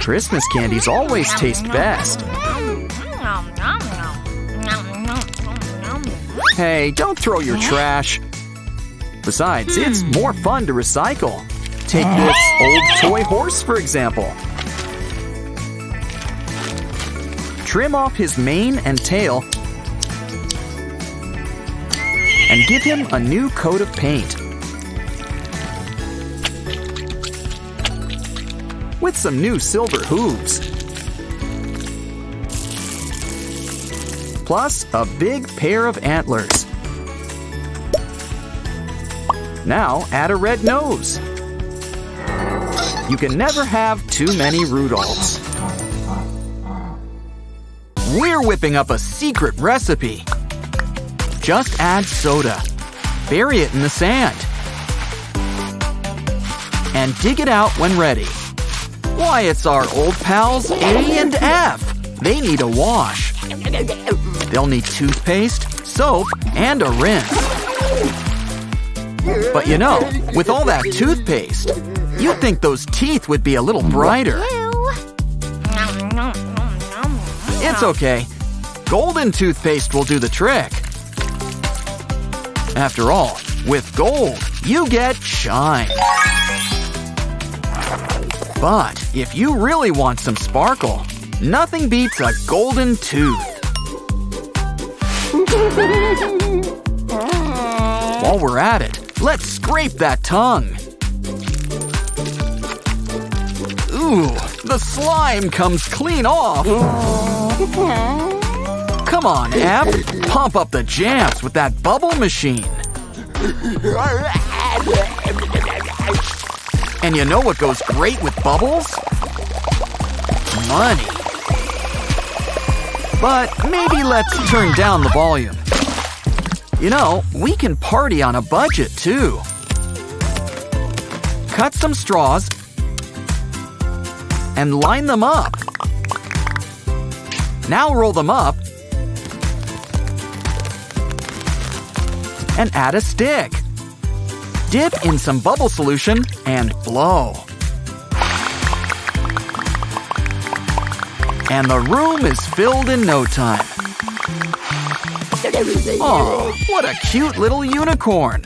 Christmas candies always taste best. Hey, don't throw your trash. Besides, it's more fun to recycle. Take this old toy horse, for example. Trim off his mane and tail and give him a new coat of paint with some new silver hooves. Plus a big pair of antlers. Now add a red nose. You can never have too many Rudolphs. We're whipping up a secret recipe. Just add soda. Bury it in the sand. And dig it out when ready. Why, it's our old pals A and F. They need a wash. They'll need toothpaste, soap, and a rinse. But you know, with all that toothpaste, you'd think those teeth would be a little brighter. It's okay. Golden toothpaste will do the trick. After all, with gold, you get shine. But if you really want some sparkle, nothing beats a golden tooth. While we're at it, let's scrape that tongue. Ooh, the slime comes clean off. Come on, F, pump up the jams with that bubble machine. And you know what goes great with bubbles? Money. But maybe let's turn down the volume. You know, we can party on a budget too. Cut some straws and line them up. Now roll them up and add a stick. Dip in some bubble solution and blow. And the room is filled in no time. Oh, what a cute little unicorn.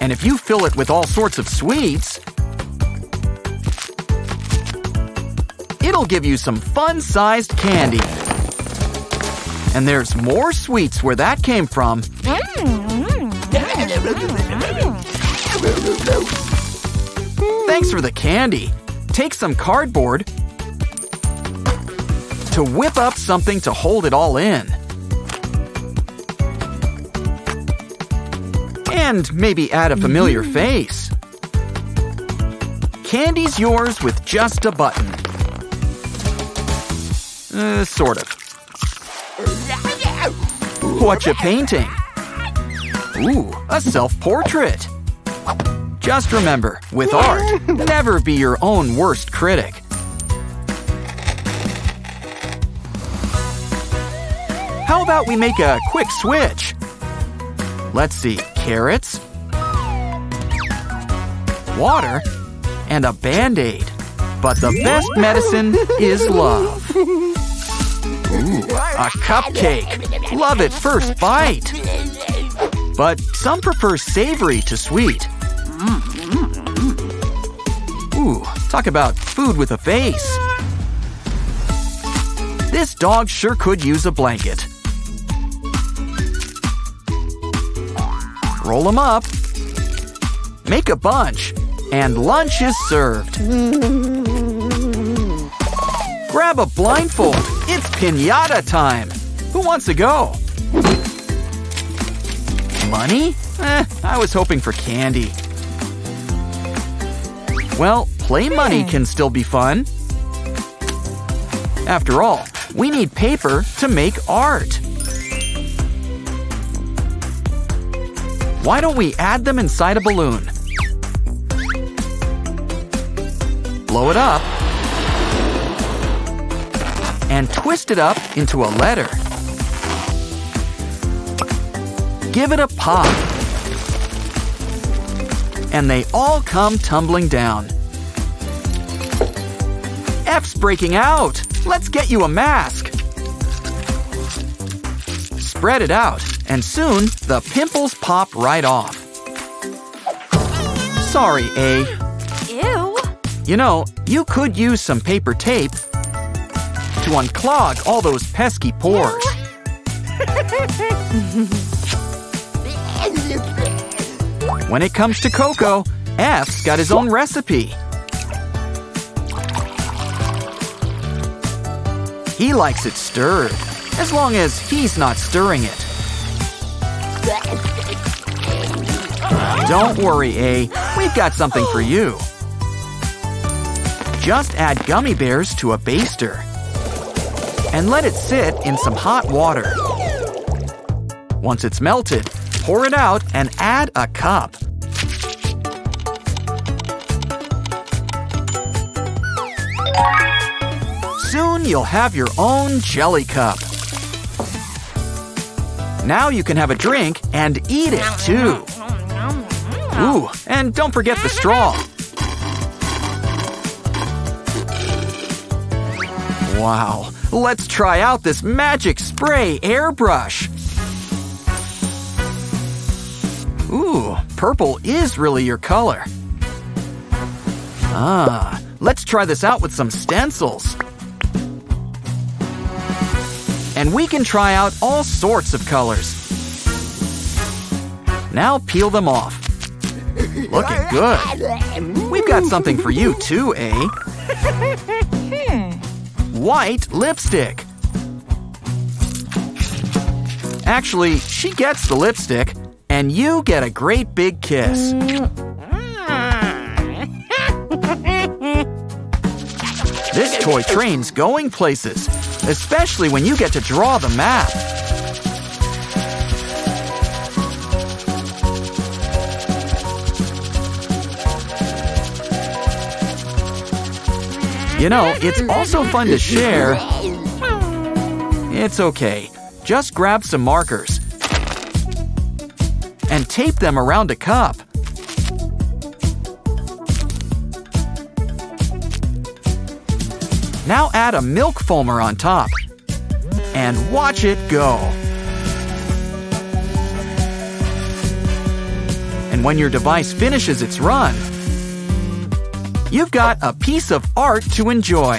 And if you fill it with all sorts of sweets, it'll give you some fun-sized candy. And there's more sweets where that came from. Thanks for the candy. Take some cardboard to whip up something to hold it all in. And maybe add a familiar face. Candy's yours with just a button. Uh, sort of. Whatcha painting? Ooh, a self-portrait. Just remember, with art, never be your own worst critic. How about we make a quick switch? Let's see, carrots, water, and a Band-Aid. But the best medicine is love. Ooh, a cupcake. Love at first bite. But some prefer savory to sweet. Ooh, talk about food with a face. This dog sure could use a blanket. Roll them up, make a bunch, and lunch is served. Grab a blindfold, it's piñata time. Who wants to go? Money? Eh, I was hoping for candy. Well, play money can still be fun. After all, we need paper to make art. Why don't we add them inside a balloon? Blow it up and twist it up into a letter. Give it a pop. And they all come tumbling down. F's breaking out. Let's get you a mask. Spread it out, and soon the pimples pop right off. Sorry, A. Ew. You know, you could use some paper tape to unclog all those pesky pores. When it comes to cocoa, F's got his own recipe. He likes it stirred, as long as he's not stirring it. Don't worry, A. We've got something for you. Just add gummy bears to a baster. And let it sit in some hot water. Once it's melted, pour it out and add a cup. Soon you'll have your own jelly cup. Now you can have a drink and eat it too. Ooh, and don't forget the straw. Wow, let's try out this magic spray airbrush. Ooh, purple is really your color. Ah, let's try this out with some stencils. And we can try out all sorts of colors. Now peel them off. Looking good. We've got something for you too, eh? White lipstick. Actually, she gets the lipstick, and you get a great big kiss. This toy train's going places, especially when you get to draw the map. You know, it's also fun to share. It's okay. Just grab some markers and tape them around a cup. Now add a milk foamer on top and watch it go. And when your device finishes its run, you've got a piece of art to enjoy.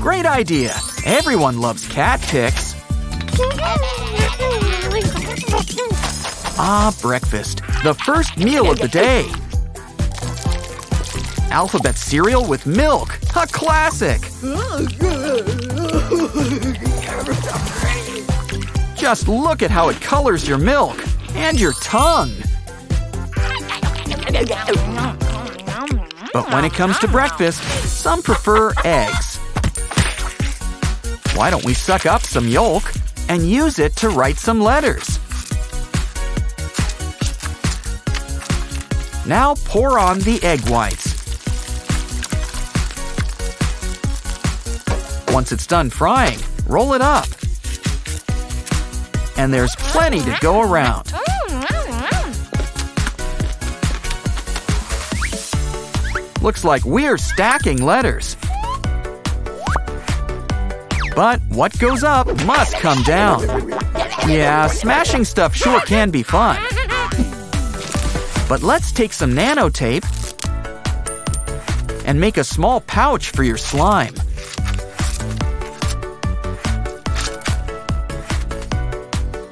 Great idea! Everyone loves cat pics. Ah, breakfast, the first meal of the day. Alphabet cereal with milk, a classic. Just look at how it colors your milk and your tongue. But when it comes to breakfast, some prefer eggs. Why don't we suck up some yolk and use it to write some letters? Now pour on the egg whites. Once it's done frying, roll it up. And there's plenty to go around. Looks like we're stacking letters. But what goes up must come down. Yeah, smashing stuff sure can be fun. But let's take some nano tape and make a small pouch for your slime.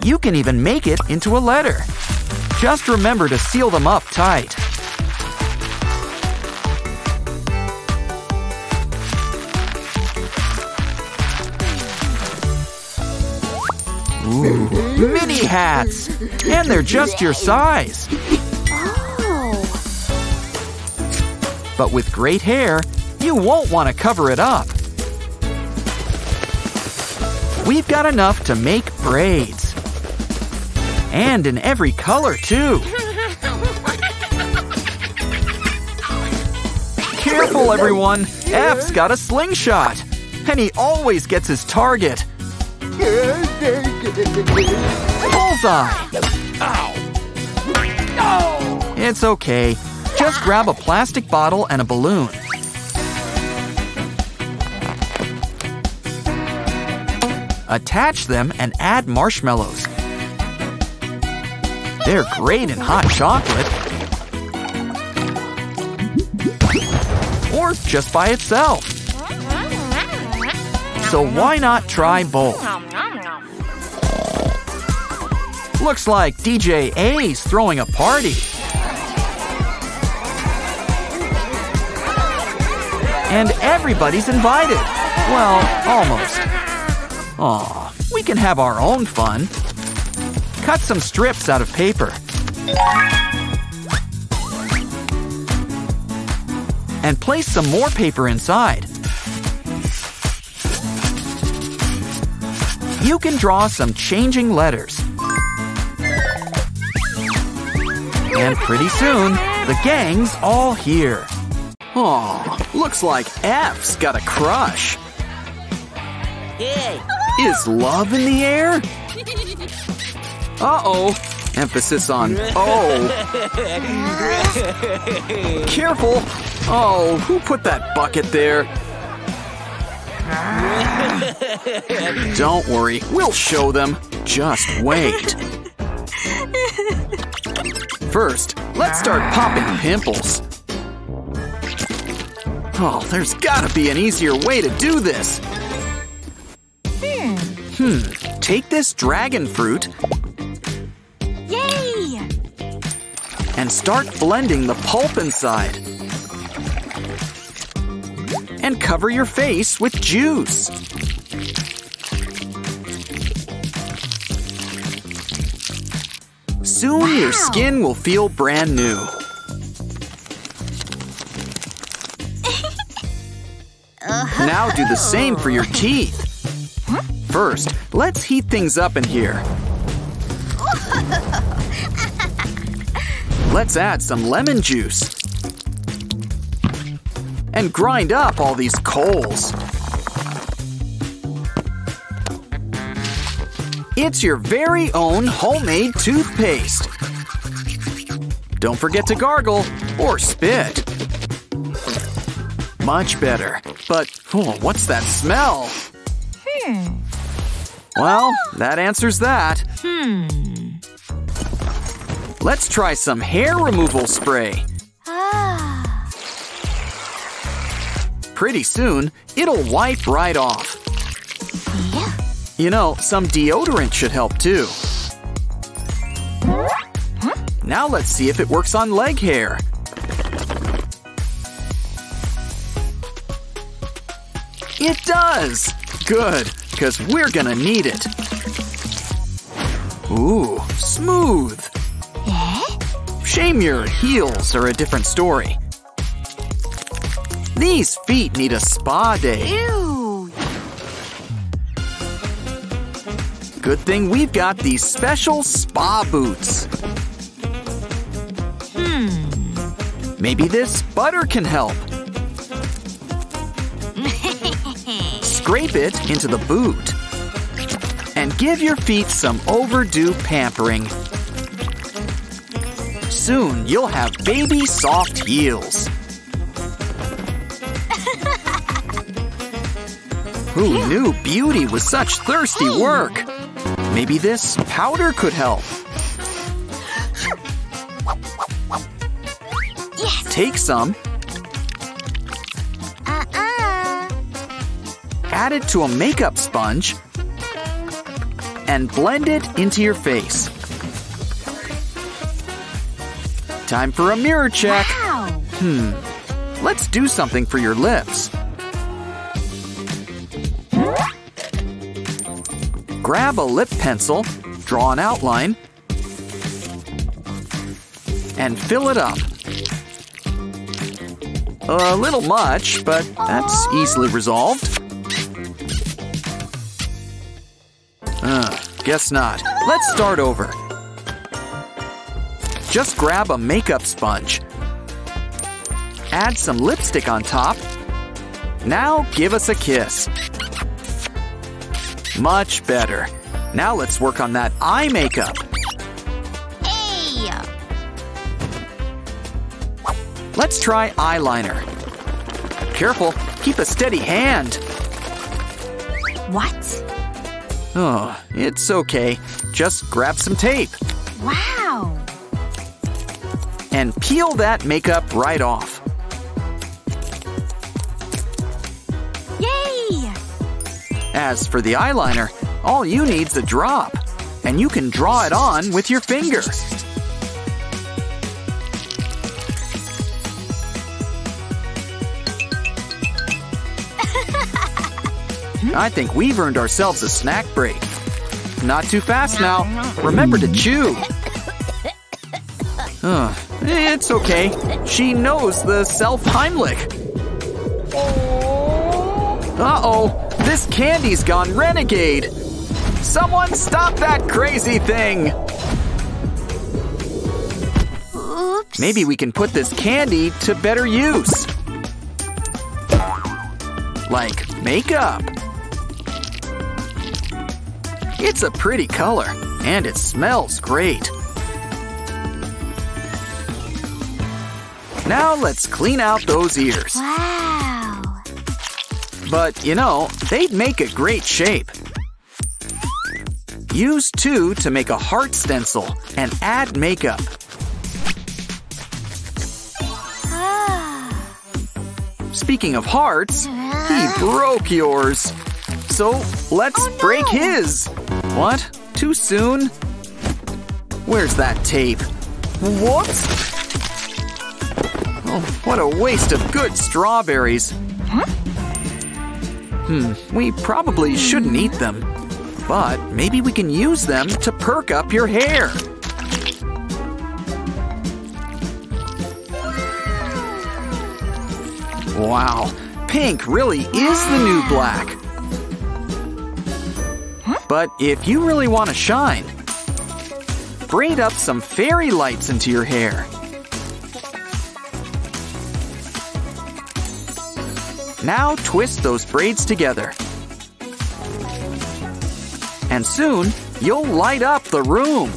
You can even make it into a letter. Just remember to seal them up tight. Ooh, mini hats! And they're just your size! Oh. But with great hair, you won't want to cover it up. We've got enough to make braids. And in every color, too! Careful, everyone! F's got a slingshot! And he always gets his target! Bullseye! Ow. It's okay. Just grab a plastic bottle and a balloon. Attach them and add marshmallows. They're great in hot chocolate. Or just by itself. So why not try both? Looks like D J A's throwing a party. And everybody's invited. Well, almost. Aw, we can have our own fun. Cut some strips out of paper. And place some more paper inside. You can draw some changing letters. And pretty soon, the gang's all here. Aw, looks like F's got a crush. Is love in the air? Uh-oh. Emphasis on oh. Careful. Oh, who put that bucket there? Don't worry, we'll show them. Just wait. First, let's start popping pimples. Oh, there's gotta be an easier way to do this. Hmm. Hmm. Take this dragon fruit. Yay! And start blending the pulp inside. And cover your face with juice. Soon wow. Your skin will feel brand new. Uh-huh. Now do the same for your teeth. First, let's heat things up in here. Let's add some lemon juice. And grind up all these coals. It's your very own homemade toothpaste. Don't forget to gargle or spit. Much better. But oh, what's that smell? Hmm. Well, that answers that. Hmm. Let's try some hair removal spray. Pretty soon, it'll wipe right off. Yeah. You know, some deodorant should help too. Huh? Now let's see if it works on leg hair. It does! Good, because we're gonna need it. Ooh, smooth. Eh? Shame your heels are a different story. These feet need a spa day. Ew. Good thing we've got these special spa boots. Hmm. Maybe this butter can help. Scrape it into the boot. And give your feet some overdue pampering. Soon you'll have baby soft heels. Who knew beauty was such thirsty work? Maybe this powder could help. Yes. Take some. Uh-uh. Add it to a makeup sponge. And blend it into your face. Time for a mirror check. Wow. Hmm. Let's do something for your lips. Grab a lip pencil, draw an outline, and fill it up. A little much, but that's easily resolved. Uh, guess not. Let's start over. Just grab a makeup sponge. Add some lipstick on top. Now give us a kiss. Much better. Now let's work on that eye makeup. Hey. Let's try eyeliner. Careful, keep a steady hand. What? Oh, it's okay. Just grab some tape. Wow. And peel that makeup right off. As for the eyeliner, all you need's a drop, and you can draw it on with your finger. I think we've earned ourselves a snack break. Not too fast now. Remember to chew. Uh, it's okay. She knows the self-Heimlich. Uh-oh. This candy's gone renegade. Someone stop that crazy thing. Oops. Maybe we can put this candy to better use. Like makeup. It's a pretty color, and it smells great. Now let's clean out those ears. Wow. But, you know, they'd make a great shape. Use two to make a heart stencil and add makeup. Ah. Speaking of hearts, he broke yours. So let's oh, no. break his. What? Too soon? Where's that tape? Whoops! Oh, what a waste of good strawberries. Huh? Hmm, we probably shouldn't eat them. But maybe we can use them to perk up your hair. Wow, pink really is the new black. Huh? But if you really want to shine, braid up some fairy lights into your hair. Now twist those braids together. And soon, you'll light up the room.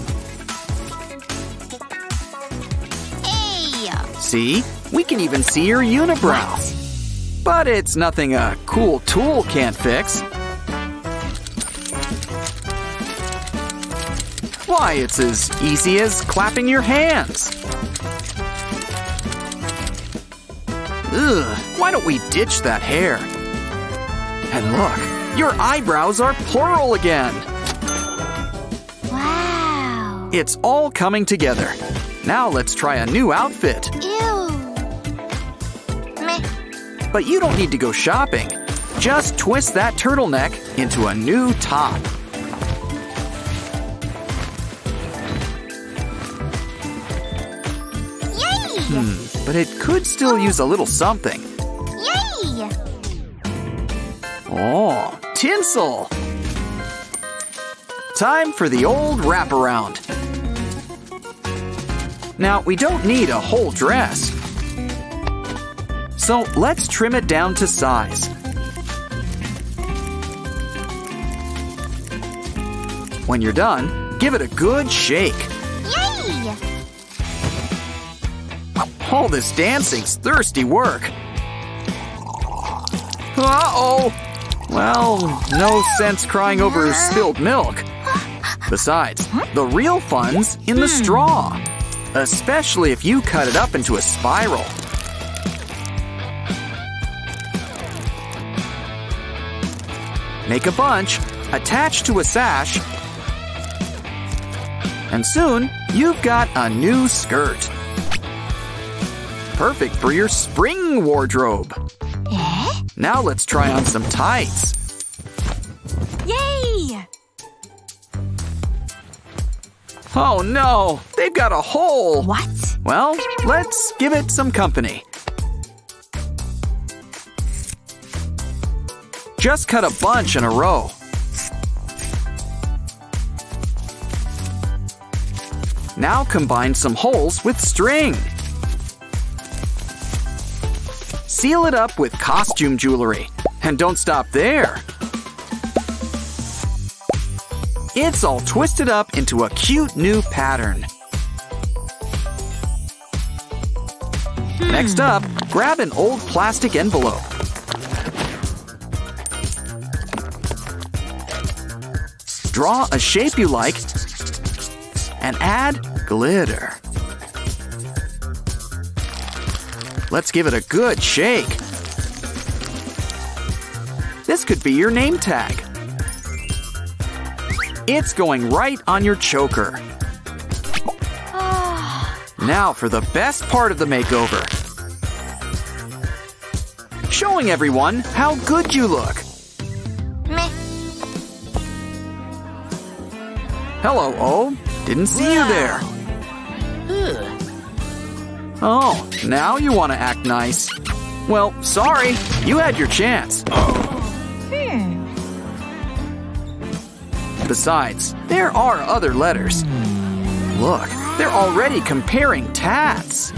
Hey. See? We can even see your unibrow. What? But it's nothing a cool tool can't fix. Why, it's as easy as clapping your hands. Ugh, why don't we ditch that hair? And look, your eyebrows are plural again. Wow. It's all coming together. Now let's try a new outfit. Ew. Meh. But you don't need to go shopping. Just twist that turtleneck into a new top. Yay! Hmm. But it could still use a little something. Yay! Oh, tinsel! Time for the old wraparound. Now, we don't need a whole dress. So let's trim it down to size. When you're done, give it a good shake. Yay! All this dancing's thirsty work. Uh-oh! Well, no sense crying over spilled milk. Besides, the real fun's in the straw. Especially if you cut it up into a spiral. Make a bunch, attach to a sash, and soon you've got a new skirt. Perfect for your spring wardrobe. Eh? Now let's try on some tights. Yay! Oh no, they've got a hole. What? Well, let's give it some company. Just cut a bunch in a row. Now combine some holes with string. Seal it up with costume jewelry. And don't stop there. It's all twisted up into a cute new pattern. Hmm. Next up, grab an old plastic envelope. Draw a shape you like and add glitter. Let's give it a good shake. This could be your name tag. It's going right on your choker. Now for the best part of the makeover. Showing everyone how good you look. Meh. Hello, O. Didn't see wow. you there. Ugh. Oh, now you want to act nice. Well, sorry. You had your chance. Hmm. Besides, there are other letters. Look, they're already comparing tats.